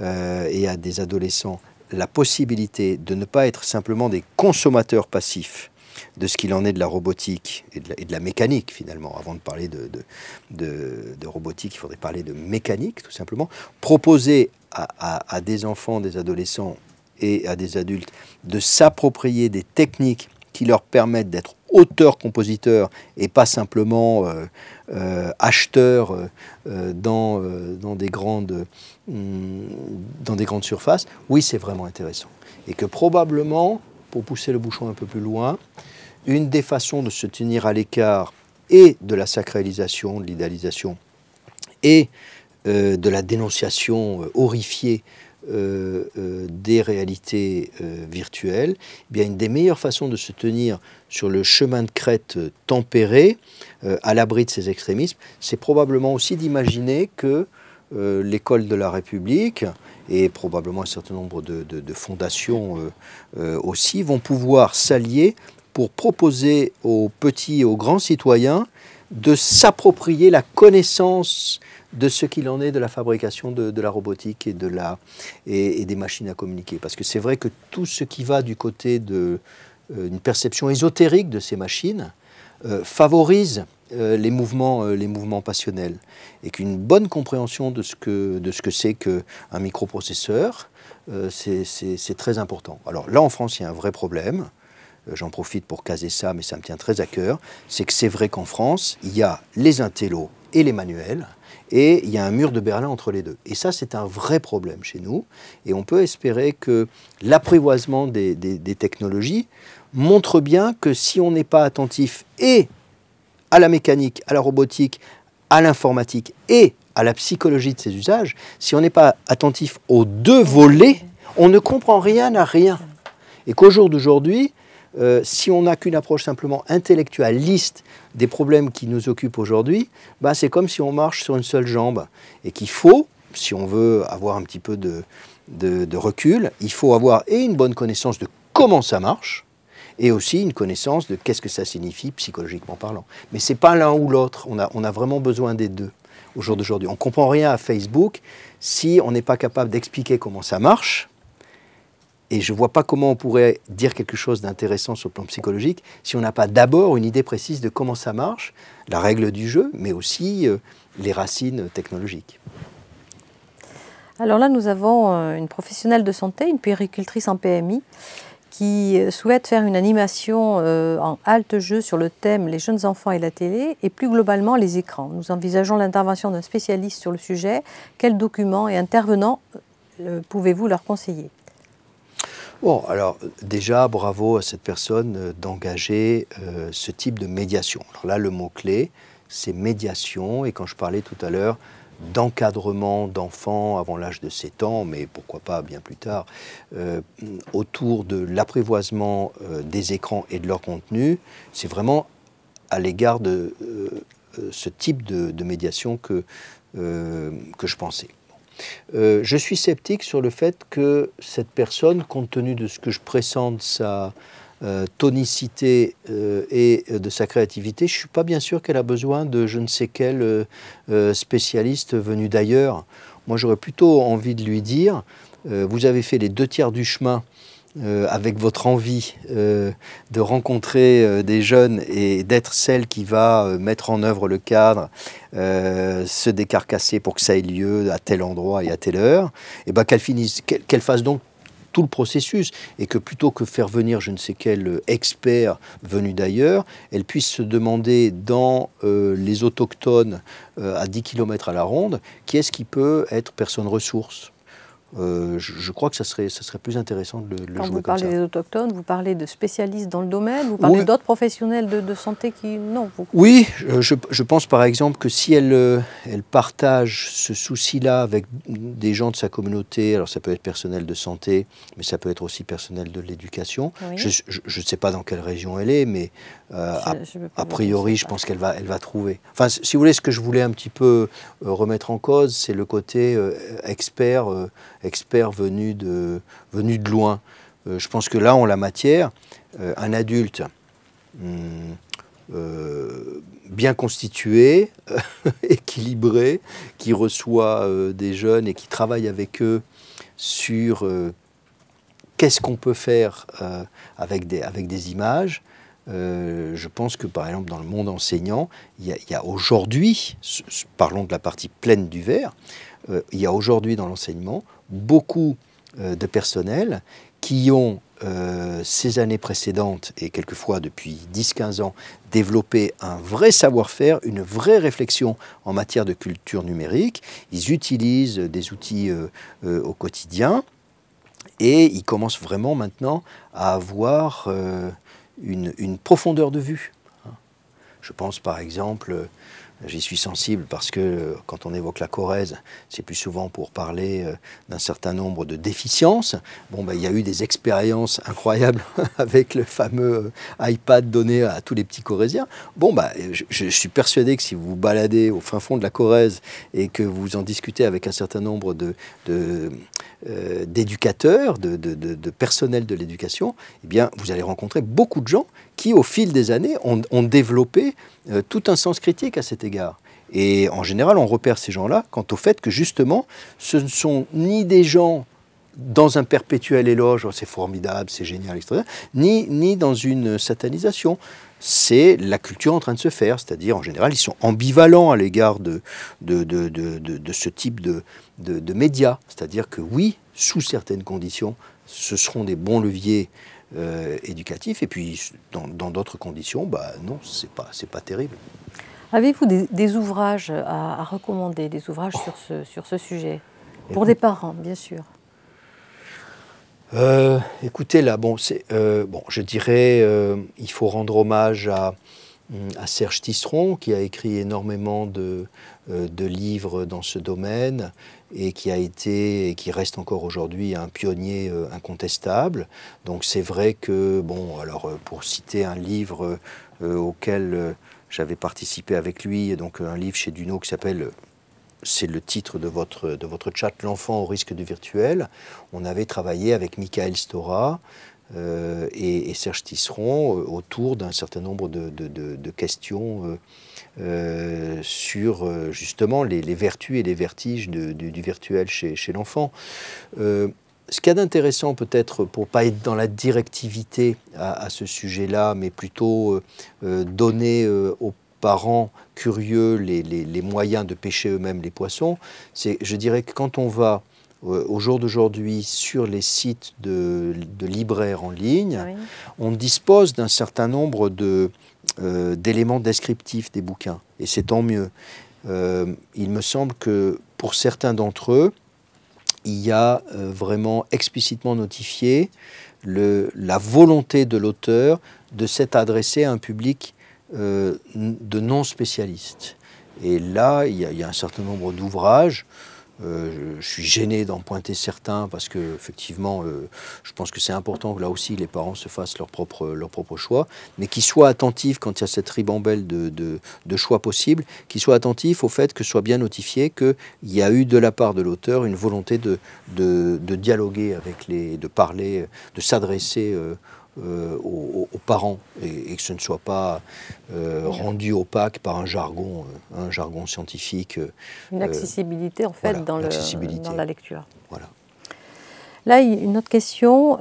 et à des adolescents la possibilité de ne pas être simplement des consommateurs passifs de ce qu'il en est de la robotique et de la mécanique, finalement. Avant de parler de robotique, il faudrait parler de mécanique, tout simplement. Proposer à des enfants, des adolescents et à des adultes de s'approprier des techniques qui leur permettent d'être auteur-compositeur et pas simplement acheteur dans des grandes surfaces, oui, c'est vraiment intéressant. Et que probablement, pour pousser le bouchon un peu plus loin, une des façons de se tenir à l'écart et de la sacralisation, de l'idéalisation et de la dénonciation horrifiée des réalités virtuelles, eh bien, une des meilleures façons de se tenir sur le chemin de crête tempéré, à l'abri de ces extrémismes, c'est probablement aussi d'imaginer que l'école de la République et probablement un certain nombre de fondations aussi vont pouvoir s'allier pour proposer aux petits et aux grands citoyens de s'approprier la connaissance de ce qu'il en est de la fabrication de la robotique et, des machines à communiquer. Parce que c'est vrai que tout ce qui va du côté d'une perception ésotérique de ces machines favorise les mouvements passionnels. Et qu'une bonne compréhension de ce que c'est qu'un microprocesseur, c'est très important. Alors là, en France, il y a un vrai problème. J'en profite pour caser ça, mais ça me tient très à cœur. C'est que c'est vrai qu'en France, il y a les intellos et les manuels, et il y a un mur de Berlin entre les deux. Et ça, c'est un vrai problème chez nous. Et on peut espérer que l'apprivoisement des technologies montre bien que si on n'est pas attentif et à la mécanique, à la robotique, à l'informatique et à la psychologie de ces usages, si on n'est pas attentif aux deux volets, on ne comprend rien à rien. Et qu'au jour d'aujourd'hui, si on n'a qu'une approche simplement intellectualiste des problèmes qui nous occupent aujourd'hui, bah c'est comme si on marche sur une seule jambe. Et qu'il faut, si on veut avoir un petit peu de recul, il faut avoir et une bonne connaissance de comment ça marche, et aussi une connaissance de qu'est-ce que ça signifie psychologiquement parlant. Mais ce n'est pas l'un ou l'autre, on a vraiment besoin des deux au jour d'aujourd'hui. On ne comprend rien à Facebook si on n'est pas capable d'expliquer comment ça marche. Et je ne vois pas comment on pourrait dire quelque chose d'intéressant sur le plan psychologique si on n'a pas d'abord une idée précise de comment ça marche, la règle du jeu, mais aussi les racines technologiques. Alors là, nous avons une professionnelle de santé, une puéricultrice en PMI, qui souhaite faire une animation en halte-jeu sur le thème « Les jeunes enfants et la télé » et plus globalement les écrans. Nous envisageons l'intervention d'un spécialiste sur le sujet. Quels documents et intervenants pouvez-vous leur conseiller ? Bon, alors déjà, bravo à cette personne d'engager ce type de médiation. Alors là, le mot-clé, c'est médiation. Et quand je parlais tout à l'heure d'encadrement d'enfants avant l'âge de 7 ans, mais pourquoi pas bien plus tard, autour de l'apprivoisement des écrans et de leur contenu, c'est vraiment à l'égard de ce type de médiation que je pensais. Je suis sceptique sur le fait que cette personne, compte tenu de ce que je pressens de sa tonicité et de sa créativité, je ne suis pas bien sûr qu'elle a besoin de je ne sais quel spécialiste venu d'ailleurs. Moi, j'aurais plutôt envie de lui dire « Vous avez fait les 2 tiers du chemin ». Avec votre envie de rencontrer des jeunes et d'être celle qui va mettre en œuvre le cadre, se décarcasser pour que ça ait lieu à tel endroit et à telle heure, et ben qu'elle fasse donc tout le processus, et que plutôt que faire venir je ne sais quel expert venu d'ailleurs, elle puisse se demander dans les autochtones à 10 km à la ronde, qui est-ce qui peut être personne ressource. Je crois que ça serait plus intéressant de le jouer comme ça. Quand vous parlez des autochtones, vous parlez de spécialistes dans le domaine, vous parlez d'autres professionnels de santé qui... Non, vous... Oui, je pense par exemple que si elle partage ce souci-là avec des gens de sa communauté, alors ça peut être personnel de santé, mais ça peut être aussi personnel de l'éducation. Oui. Je ne sais pas dans quelle région elle est, mais a priori, je pense qu'elle va trouver. Enfin, si vous voulez, ce que je voulais un petit peu remettre en cause, c'est le côté expert venu de loin. Je pense que là, en la matière, un adulte bien constitué, équilibré, qui reçoit des jeunes et qui travaille avec eux sur qu'est-ce qu'on peut faire avec des images. Je pense que, par exemple, dans le monde enseignant, il y a aujourd'hui, parlons de la partie pleine du verre, il y a aujourd'hui dans l'enseignement beaucoup de personnels qui ont ces années précédentes, et quelquefois depuis 10-15 ans, développer un vrai savoir-faire, une vraie réflexion en matière de culture numérique. Ils utilisent des outils au quotidien, et ils commencent vraiment maintenant à avoir une profondeur de vue. Je pense par exemple, j'y suis sensible parce que quand on évoque la Corrèze, c'est plus souvent pour parler d'un certain nombre de déficiences. Bon, ben, il y a eu des expériences incroyables avec le fameux iPad donné à tous les petits Corréziens. Bon, ben, je suis persuadé que si vous vous baladez au fin fond de la Corrèze et que vous en discutez avec un certain nombre d'éducateurs, de personnel de l'éducation, eh bien, vous allez rencontrer beaucoup de gens qui, au fil des années, ont développé tout un sens critique à cet égard. Et en général, on repère ces gens-là quant au fait que, justement, ce ne sont ni des gens dans un perpétuel éloge, oh, c'est formidable, c'est génial, etc., ni dans une satanisation. C'est la culture en train de se faire, c'est-à-dire, en général, ils sont ambivalents à l'égard de ce type de médias. C'est-à-dire que, oui, sous certaines conditions, ce seront des bons leviers éducatifs, et puis dans d'autres conditions, bah, non, c'est pas terrible. Avez-vous des ouvrages à recommander, des ouvrages sur ce sujet? Pour des parents, bien sûr. Écoutez, là, bon, je dirais, il faut rendre hommage à Serge Tisseron, qui a écrit énormément de livres dans ce domaine et qui a été, et qui reste encore aujourd'hui, un pionnier incontestable. Donc c'est vrai que, bon, alors pour citer un livre auquel j'avais participé avec lui, donc un livre chez Dunod qui s'appelle... C'est le titre de votre chat, « L'enfant au risque du virtuel ». On avait travaillé avec Michael Stora et Serge Tisseron autour d'un certain nombre de questions sur, justement, les vertus et les vertiges du virtuel chez l'enfant. Ce qu'il y a d'intéressant, peut-être, pour ne pas être dans la directivité à ce sujet-là, mais plutôt donner aux parents curieux les moyens de pêcher eux-mêmes les poissons, c'est, je dirais, que quand on va au jour d'aujourd'hui sur les sites de libraires en ligne, oui, on dispose d'un certain nombre d'éléments descriptifs des bouquins, et c'est tant mieux. Il me semble que pour certains d'entre eux, il y a vraiment explicitement notifié la volonté de l'auteur de s'être adressé à un public de non-spécialistes. Et là, il y a un certain nombre d'ouvrages. Je suis gêné d'en pointer certains parce que, effectivement, je pense que c'est important que là aussi les parents se fassent leur propre choix, mais qu'ils soient attentifs quand il y a cette ribambelle de choix possibles, qu'ils soient attentifs au fait que soit bien notifié qu'il y a eu de la part de l'auteur une volonté de dialoguer avec de parler, de s'adresser aux parents, et que ce ne soit pas rendu opaque par un jargon scientifique. Une accessibilité, en fait, voilà, dans la lecture. Voilà. Là, une autre question.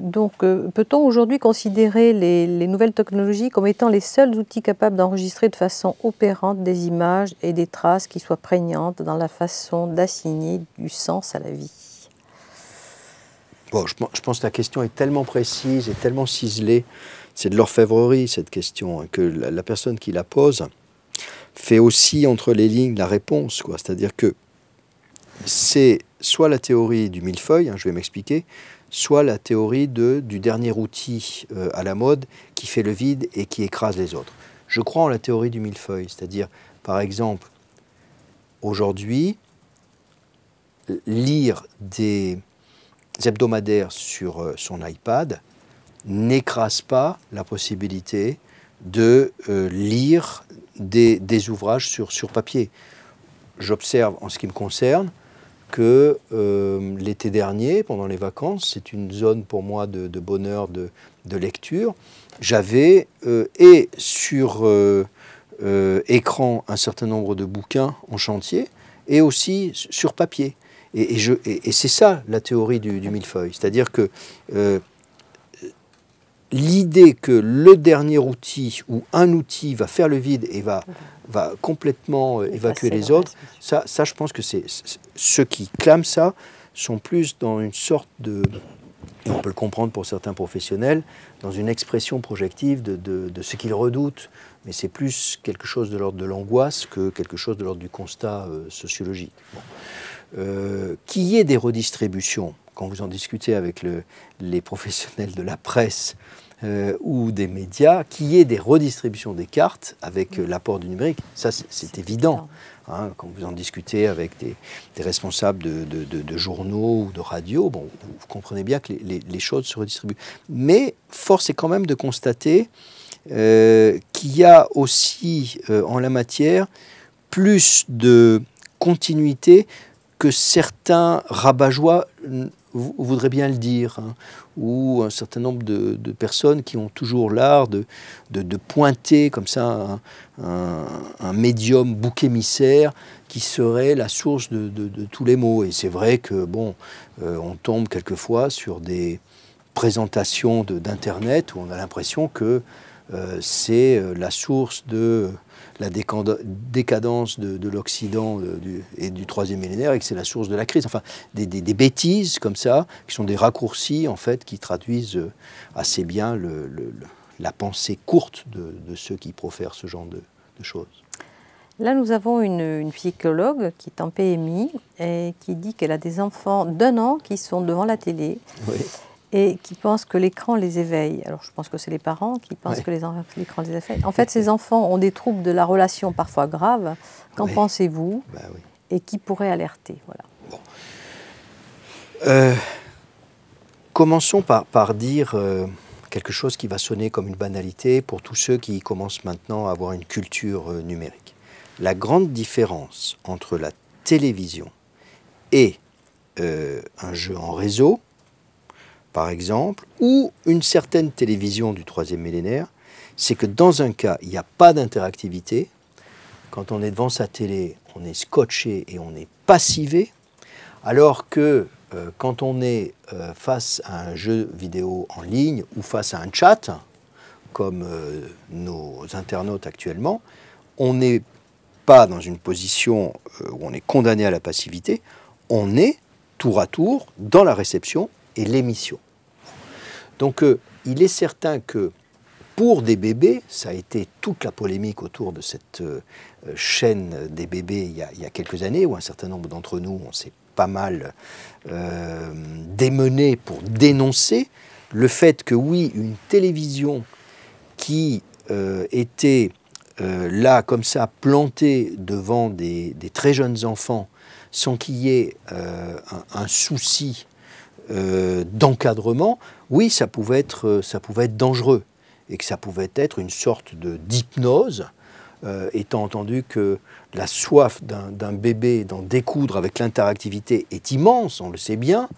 Donc, peut-on aujourd'hui considérer les nouvelles technologies comme étant les seuls outils capables d'enregistrer de façon opérante des images et des traces qui soient prégnantes dans la façon d'assigner du sens à la vie? Bon, je pense que la question est tellement précise et tellement ciselée, c'est de l'orfèvrerie cette question, hein, que la personne qui la pose fait aussi entre les lignes la réponse, quoi. C'est-à-dire que c'est soit la théorie du millefeuille, hein, je vais m'expliquer, soit la théorie du dernier outil à la mode qui fait le vide et qui écrase les autres. Je crois en la théorie du millefeuille, c'est-à-dire, par exemple, aujourd'hui, lire des hebdomadaires sur son iPad n'écrase pas la possibilité de lire des ouvrages sur papier. J'observe, en ce qui me concerne, que l'été dernier, pendant les vacances, c'est une zone pour moi de bonheur de lecture. J'avais et sur écran un certain nombre de bouquins en chantier, et aussi sur papier. Et c'est ça la théorie du millefeuille, c'est-à-dire que l'idée que le dernier outil ou un outil va faire le vide et va complètement évacuer les autres, ça je pense que ceux qui clament ça sont plus dans une sorte de et on peut le comprendre pour certains professionnels, dans une expression projective de ce qu'ils redoutent, mais c'est plus quelque chose de l'ordre de l'angoisse que quelque chose de l'ordre du constat sociologique. Bon. Qu'il y ait des redistributions, quand vous en discutez avec les professionnels de la presse ou des médias, qu'il y ait des redistributions des cartes avec l'apport du numérique, ça c'est évident. Hein, quand vous en discutez avec des responsables de journaux ou de radio, bon, vous comprenez bien que les choses se redistribuent. Mais force est quand même de constater qu'il y a aussi en la matière plus de continuité que certains rabat-joie voudraient bien le dire, hein, ou un certain nombre de personnes qui ont toujours l'art de pointer comme ça un médium bouc émissaire qui serait la source de tous les maux. Et c'est vrai que bon, on tombe quelquefois sur des présentations d'Internet où on a l'impression que c'est la source de la décadence de l'Occident et du troisième millénaire, et que c'est la source de la crise. Enfin, des bêtises comme ça, qui sont des raccourcis, en fait, qui traduisent assez bien la pensée courte de ceux qui profèrent ce genre de choses. Là, nous avons une psychologue qui est en PMI et qui dit qu'elle a des enfants d'1 an qui sont devant la télé. Oui. Et qui pensent que l'écran les éveille. Alors, je pense que c'est les parents qui pensent que l'écran les éveille. En fait, ces enfants ont des troubles de la relation parfois graves. Qu'en pensez-vous? Et qui pourrait alerter? Voilà. Bon. Commençons par dire quelque chose qui va sonner comme une banalité pour tous ceux qui commencent maintenant à avoir une culture numérique. La grande différence entre la télévision et un jeu en réseau, par exemple, ou une certaine télévision du troisième millénaire, c'est que dans un cas, il n'y a pas d'interactivité. Quand on est devant sa télé, on est scotché et on est passivé. Alors que quand on est face à un jeu vidéo en ligne ou face à un chat, comme nos internautes actuellement, on n'est pas dans une position où on est condamné à la passivité. On est tour à tour dans la réception et l'émission. Donc il est certain que pour des bébés, ça a été toute la polémique autour de cette chaîne des bébés il y a quelques années, où un certain nombre d'entre nous, on s'est pas mal démenés pour dénoncer le fait que oui, une télévision qui était là comme ça, plantée devant des très jeunes enfants, sans qu'il y ait un souci d'encadrement, oui, ça pouvait être dangereux et que ça pouvait être une sorte d'hypnose, étant entendu que la soif d'un bébé d'en découdre avec l'interactivité est immense, on le sait bien,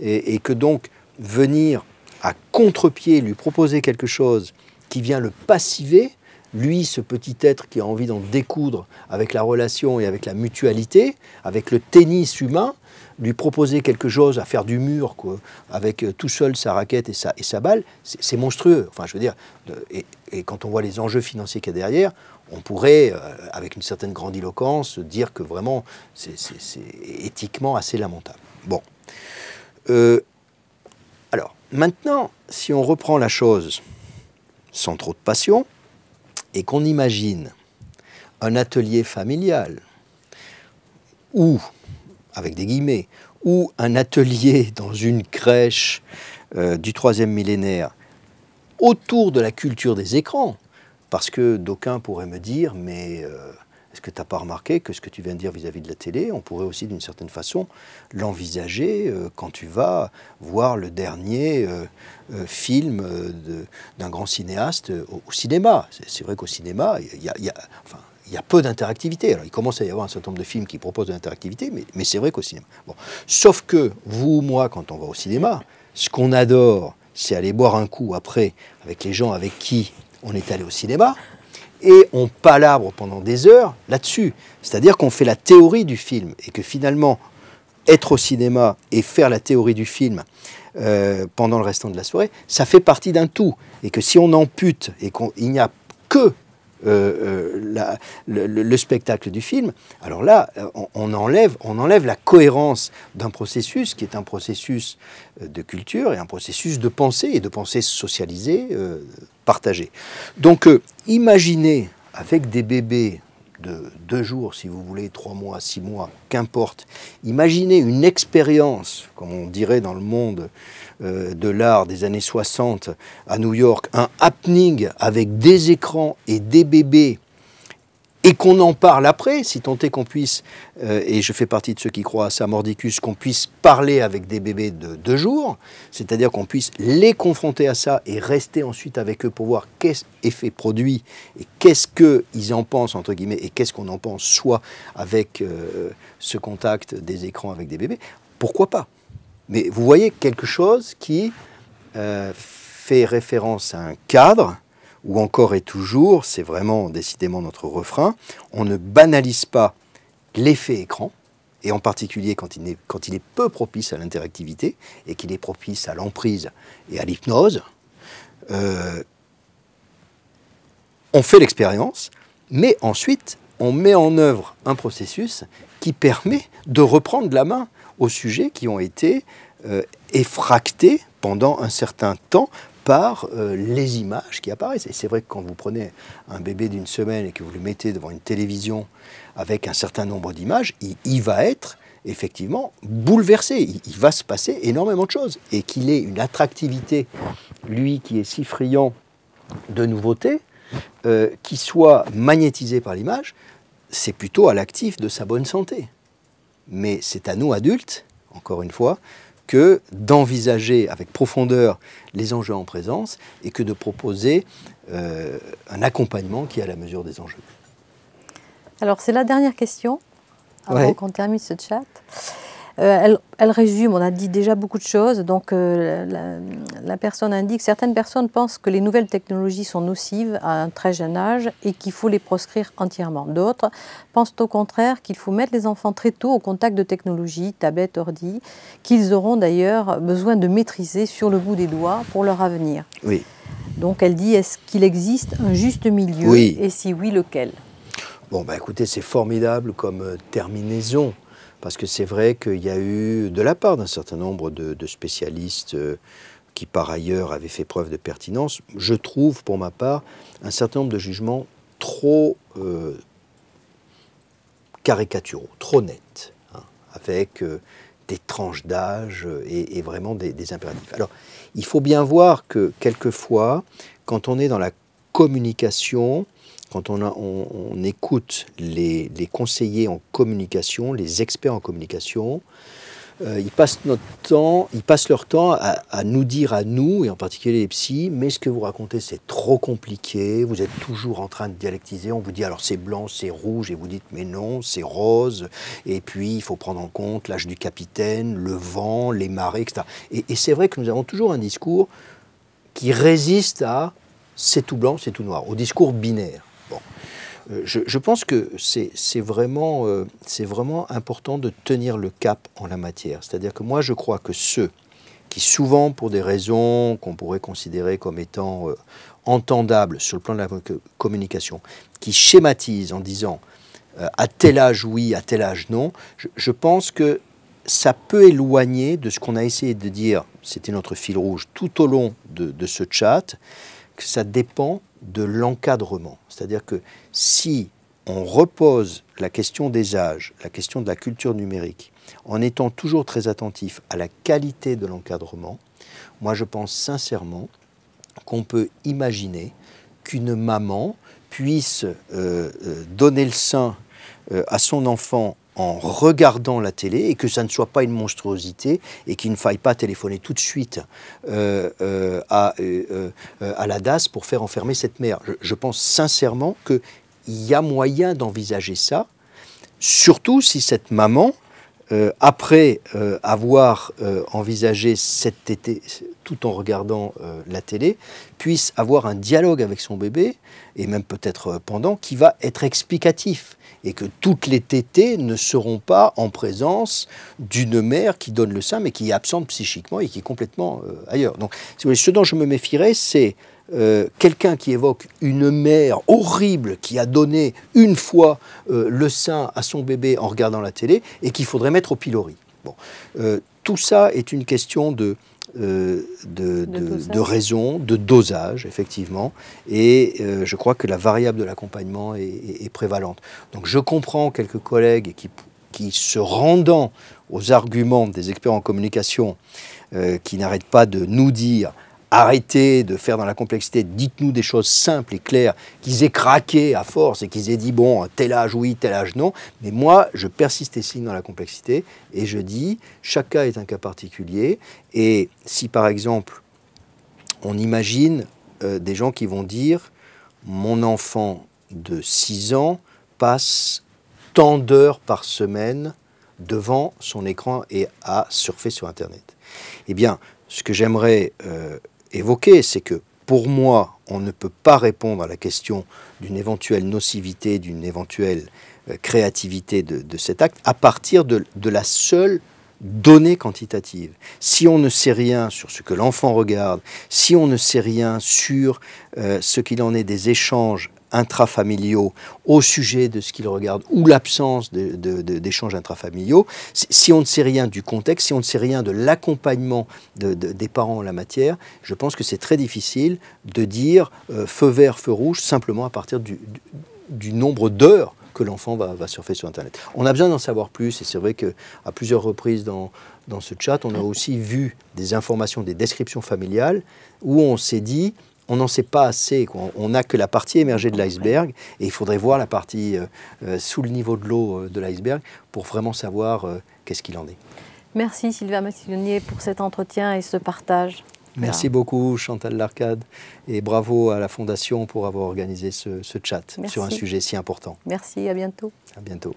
et que donc venir à contre-pied lui proposer quelque chose qui vient le passiver, lui, ce petit être qui a envie d'en découdre avec la relation et avec la mutualité, avec le tennis humain, lui proposer quelque chose à faire du mur, quoi, avec tout seul sa raquette et sa balle, c'est monstrueux. Enfin, je veux dire, et quand on voit les enjeux financiers qu'il y a derrière, on pourrait, avec une certaine grandiloquence, dire que vraiment, c'est éthiquement assez lamentable. Bon. Alors, maintenant, si on reprend la chose sans trop de passion, et qu'on imagine un atelier familial ou, avec des guillemets, ou un atelier dans une crèche du troisième millénaire autour de la culture des écrans, parce que d'aucuns pourraient me dire, mais est-ce que tu n'as pas remarqué que ce que tu viens de dire vis-à-vis de la télé, on pourrait aussi d'une certaine façon l'envisager quand tu vas voir le dernier film d'un grand cinéaste au cinéma. C'est vrai qu'au cinéma, il y a peu d'interactivité. Alors, il commence à y avoir un certain nombre de films qui proposent de l'interactivité, mais c'est vrai qu'au cinéma. Bon. Sauf que, vous ou moi, quand on va au cinéma, ce qu'on adore, c'est aller boire un coup après avec les gens avec qui on est allé au cinéma, et on palabre pendant des heures là-dessus. C'est-à-dire qu'on fait la théorie du film, et que finalement, être au cinéma et faire la théorie du film pendant le restant de la soirée, ça fait partie d'un tout. Et que si on ampute et qu'il n'y a que le spectacle du film, alors là, on enlève la cohérence d'un processus qui est un processus de culture et un processus de pensée, et de pensée socialisée, partagée. Donc, imaginez avec des bébés de 2 jours, si vous voulez, 3 mois, 6 mois, qu'importe. Imaginez une expérience, comme on dirait dans le monde de l'art des années 60 à New York, un happening avec des écrans et des bébés, et qu'on en parle après, si tant est qu'on puisse, et je fais partie de ceux qui croient à ça, mordicus, qu'on puisse parler avec des bébés de 2 jours, c'est-à-dire qu'on puisse les confronter à ça et rester ensuite avec eux pour voir qu'est-ce effet produit et qu'est-ce qu'ils en pensent, entre guillemets, et qu'est-ce qu'on en pense, soit avec ce contact des écrans avec des bébés, pourquoi pas? Mais vous voyez quelque chose qui fait référence à un cadre, ou encore et toujours, c'est vraiment décidément notre refrain, on ne banalise pas l'effet écran, et en particulier quand il est peu propice à l'interactivité, et qu'il est propice à l'emprise et à l'hypnose. On fait l'expérience, mais ensuite, on met en œuvre un processus qui permet de reprendre la main aux sujets qui ont été effractés pendant un certain temps, par les images qui apparaissent. Et c'est vrai que quand vous prenez un bébé d'1 semaine et que vous le mettez devant une télévision avec un certain nombre d'images, il va être effectivement bouleversé. Il va se passer énormément de choses. Et qu'il ait une attractivité, lui qui est si friand de nouveautés, qui soit magnétisé par l'image, c'est plutôt à l'actif de sa bonne santé. Mais c'est à nous adultes, encore une fois, que d'envisager avec profondeur les enjeux en présence et que de proposer un accompagnement qui est à la mesure des enjeux. Alors, c'est la dernière question, avant qu'on termine ce chat. Elle résume, on a dit déjà beaucoup de choses. Donc, la personne indique, certaines personnes pensent que les nouvelles technologies sont nocives à un très jeune âge et qu'il faut les proscrire entièrement. D'autres pensent au contraire qu'il faut mettre les enfants très tôt au contact de technologies, tablettes, ordi, qu'ils auront d'ailleurs besoin de maîtriser sur le bout des doigts pour leur avenir. Oui. Donc, elle dit, est-ce qu'il existe un juste milieu? Oui. Et si oui, lequel? Bon, bah, écoutez, c'est formidable comme terminaison. Parce que c'est vrai qu'il y a eu, de la part d'un certain nombre de spécialistes qui, par ailleurs, avaient fait preuve de pertinence, je trouve, pour ma part, un certain nombre de jugements trop caricaturaux, trop nets, hein, avec des tranches d'âge et vraiment des impératifs. Alors, il faut bien voir que, quelquefois, quand on est dans la communication, quand on écoute les conseillers en communication, les experts en communication, ils passent leur temps à nous dire à nous, et en particulier les psys, mais ce que vous racontez c'est trop compliqué, vous êtes toujours en train de dialectiser, on vous dit alors c'est blanc, c'est rouge, et vous dites mais non, c'est rose, et puis il faut prendre en compte l'âge du capitaine, le vent, les marées, etc. Et c'est vrai que nous avons toujours un discours qui résiste à c'est tout blanc, c'est tout noir, au discours binaire. Bon. Je pense que c'est vraiment important de tenir le cap en la matière. C'est-à-dire que moi, je crois que ceux qui, souvent pour des raisons qu'on pourrait considérer comme étant entendables sur le plan de la communication, qui schématisent en disant à tel âge oui, à tel âge non, je pense que ça peut éloigner de ce qu'on a essayé de dire, c'était notre fil rouge, tout au long de ce chat, que ça dépend de l'encadrement. C'est-à-dire que si on repose la question des âges, la question de la culture numérique, en étant toujours très attentif à la qualité de l'encadrement, moi je pense sincèrement qu'on peut imaginer qu'une maman puisse donner le sein à son enfant en regardant la télé, et que ça ne soit pas une monstruosité, et qu'il ne faille pas téléphoner tout de suite à la DAS pour faire enfermer cette mère. Je pense sincèrement qu'il y a moyen d'envisager ça, surtout si cette maman, après avoir envisagé cet été, tout en regardant la télé, puisse avoir un dialogue avec son bébé, et même peut-être pendant, qui va être explicatif. Et que toutes les tétées ne seront pas en présence d'une mère qui donne le sein, mais qui est absente psychiquement et qui est complètement ailleurs. Donc, si vous voulez, ce dont je me méfierais, c'est quelqu'un qui évoque une mère horrible qui a donné une fois le sein à son bébé en regardant la télé et qu'il faudrait mettre au pilori. Bon. Tout ça est une question de raison, de dosage, effectivement. Et je crois que la variable de l'accompagnement est prévalente. Donc je comprends quelques collègues qui se rendant aux arguments des experts en communication, qui n'arrêtent pas de nous dire « arrêtez de faire dans la complexité, dites-nous des choses simples et claires », qu'ils aient craqué à force et qu'ils aient dit « bon, tel âge oui, tel âge non ». Mais moi, je persiste et signe dans la complexité et je dis « chaque cas est un cas particulier ». Et si par exemple, on imagine des gens qui vont dire « mon enfant de 6 ans passe tant d'heures par semaine » devant son écran et à surfer sur Internet. Eh bien, ce que j'aimerais évoquer, c'est que pour moi, on ne peut pas répondre à la question d'une éventuelle nocivité, d'une éventuelle créativité de cet acte, à partir de la seule donnée quantitative. Si on ne sait rien sur ce que l'enfant regarde, si on ne sait rien sur ce qu'il en est des échanges intrafamiliaux au sujet de ce qu'ils regardent ou l'absence d'échanges intrafamiliaux, si on ne sait rien du contexte, si on ne sait rien de l'accompagnement des parents en la matière, je pense que c'est très difficile de dire feu vert, feu rouge, simplement à partir du nombre d'heures que l'enfant va surfer sur Internet. On a besoin d'en savoir plus, et c'est vrai qu'à plusieurs reprises dans ce chat, on a aussi vu des informations, des descriptions familiales, où on s'est dit on n'en sait pas assez, quoi. On n'a que la partie émergée de l'iceberg et il faudrait voir la partie sous le niveau de l'eau de l'iceberg pour vraiment savoir qu'est-ce qu'il en est. Merci Sylvain Missonnier pour cet entretien et ce partage. Merci beaucoup Chantal Larcade et bravo à la Fondation pour avoir organisé ce chat sur un sujet si important. Merci, à bientôt. À bientôt.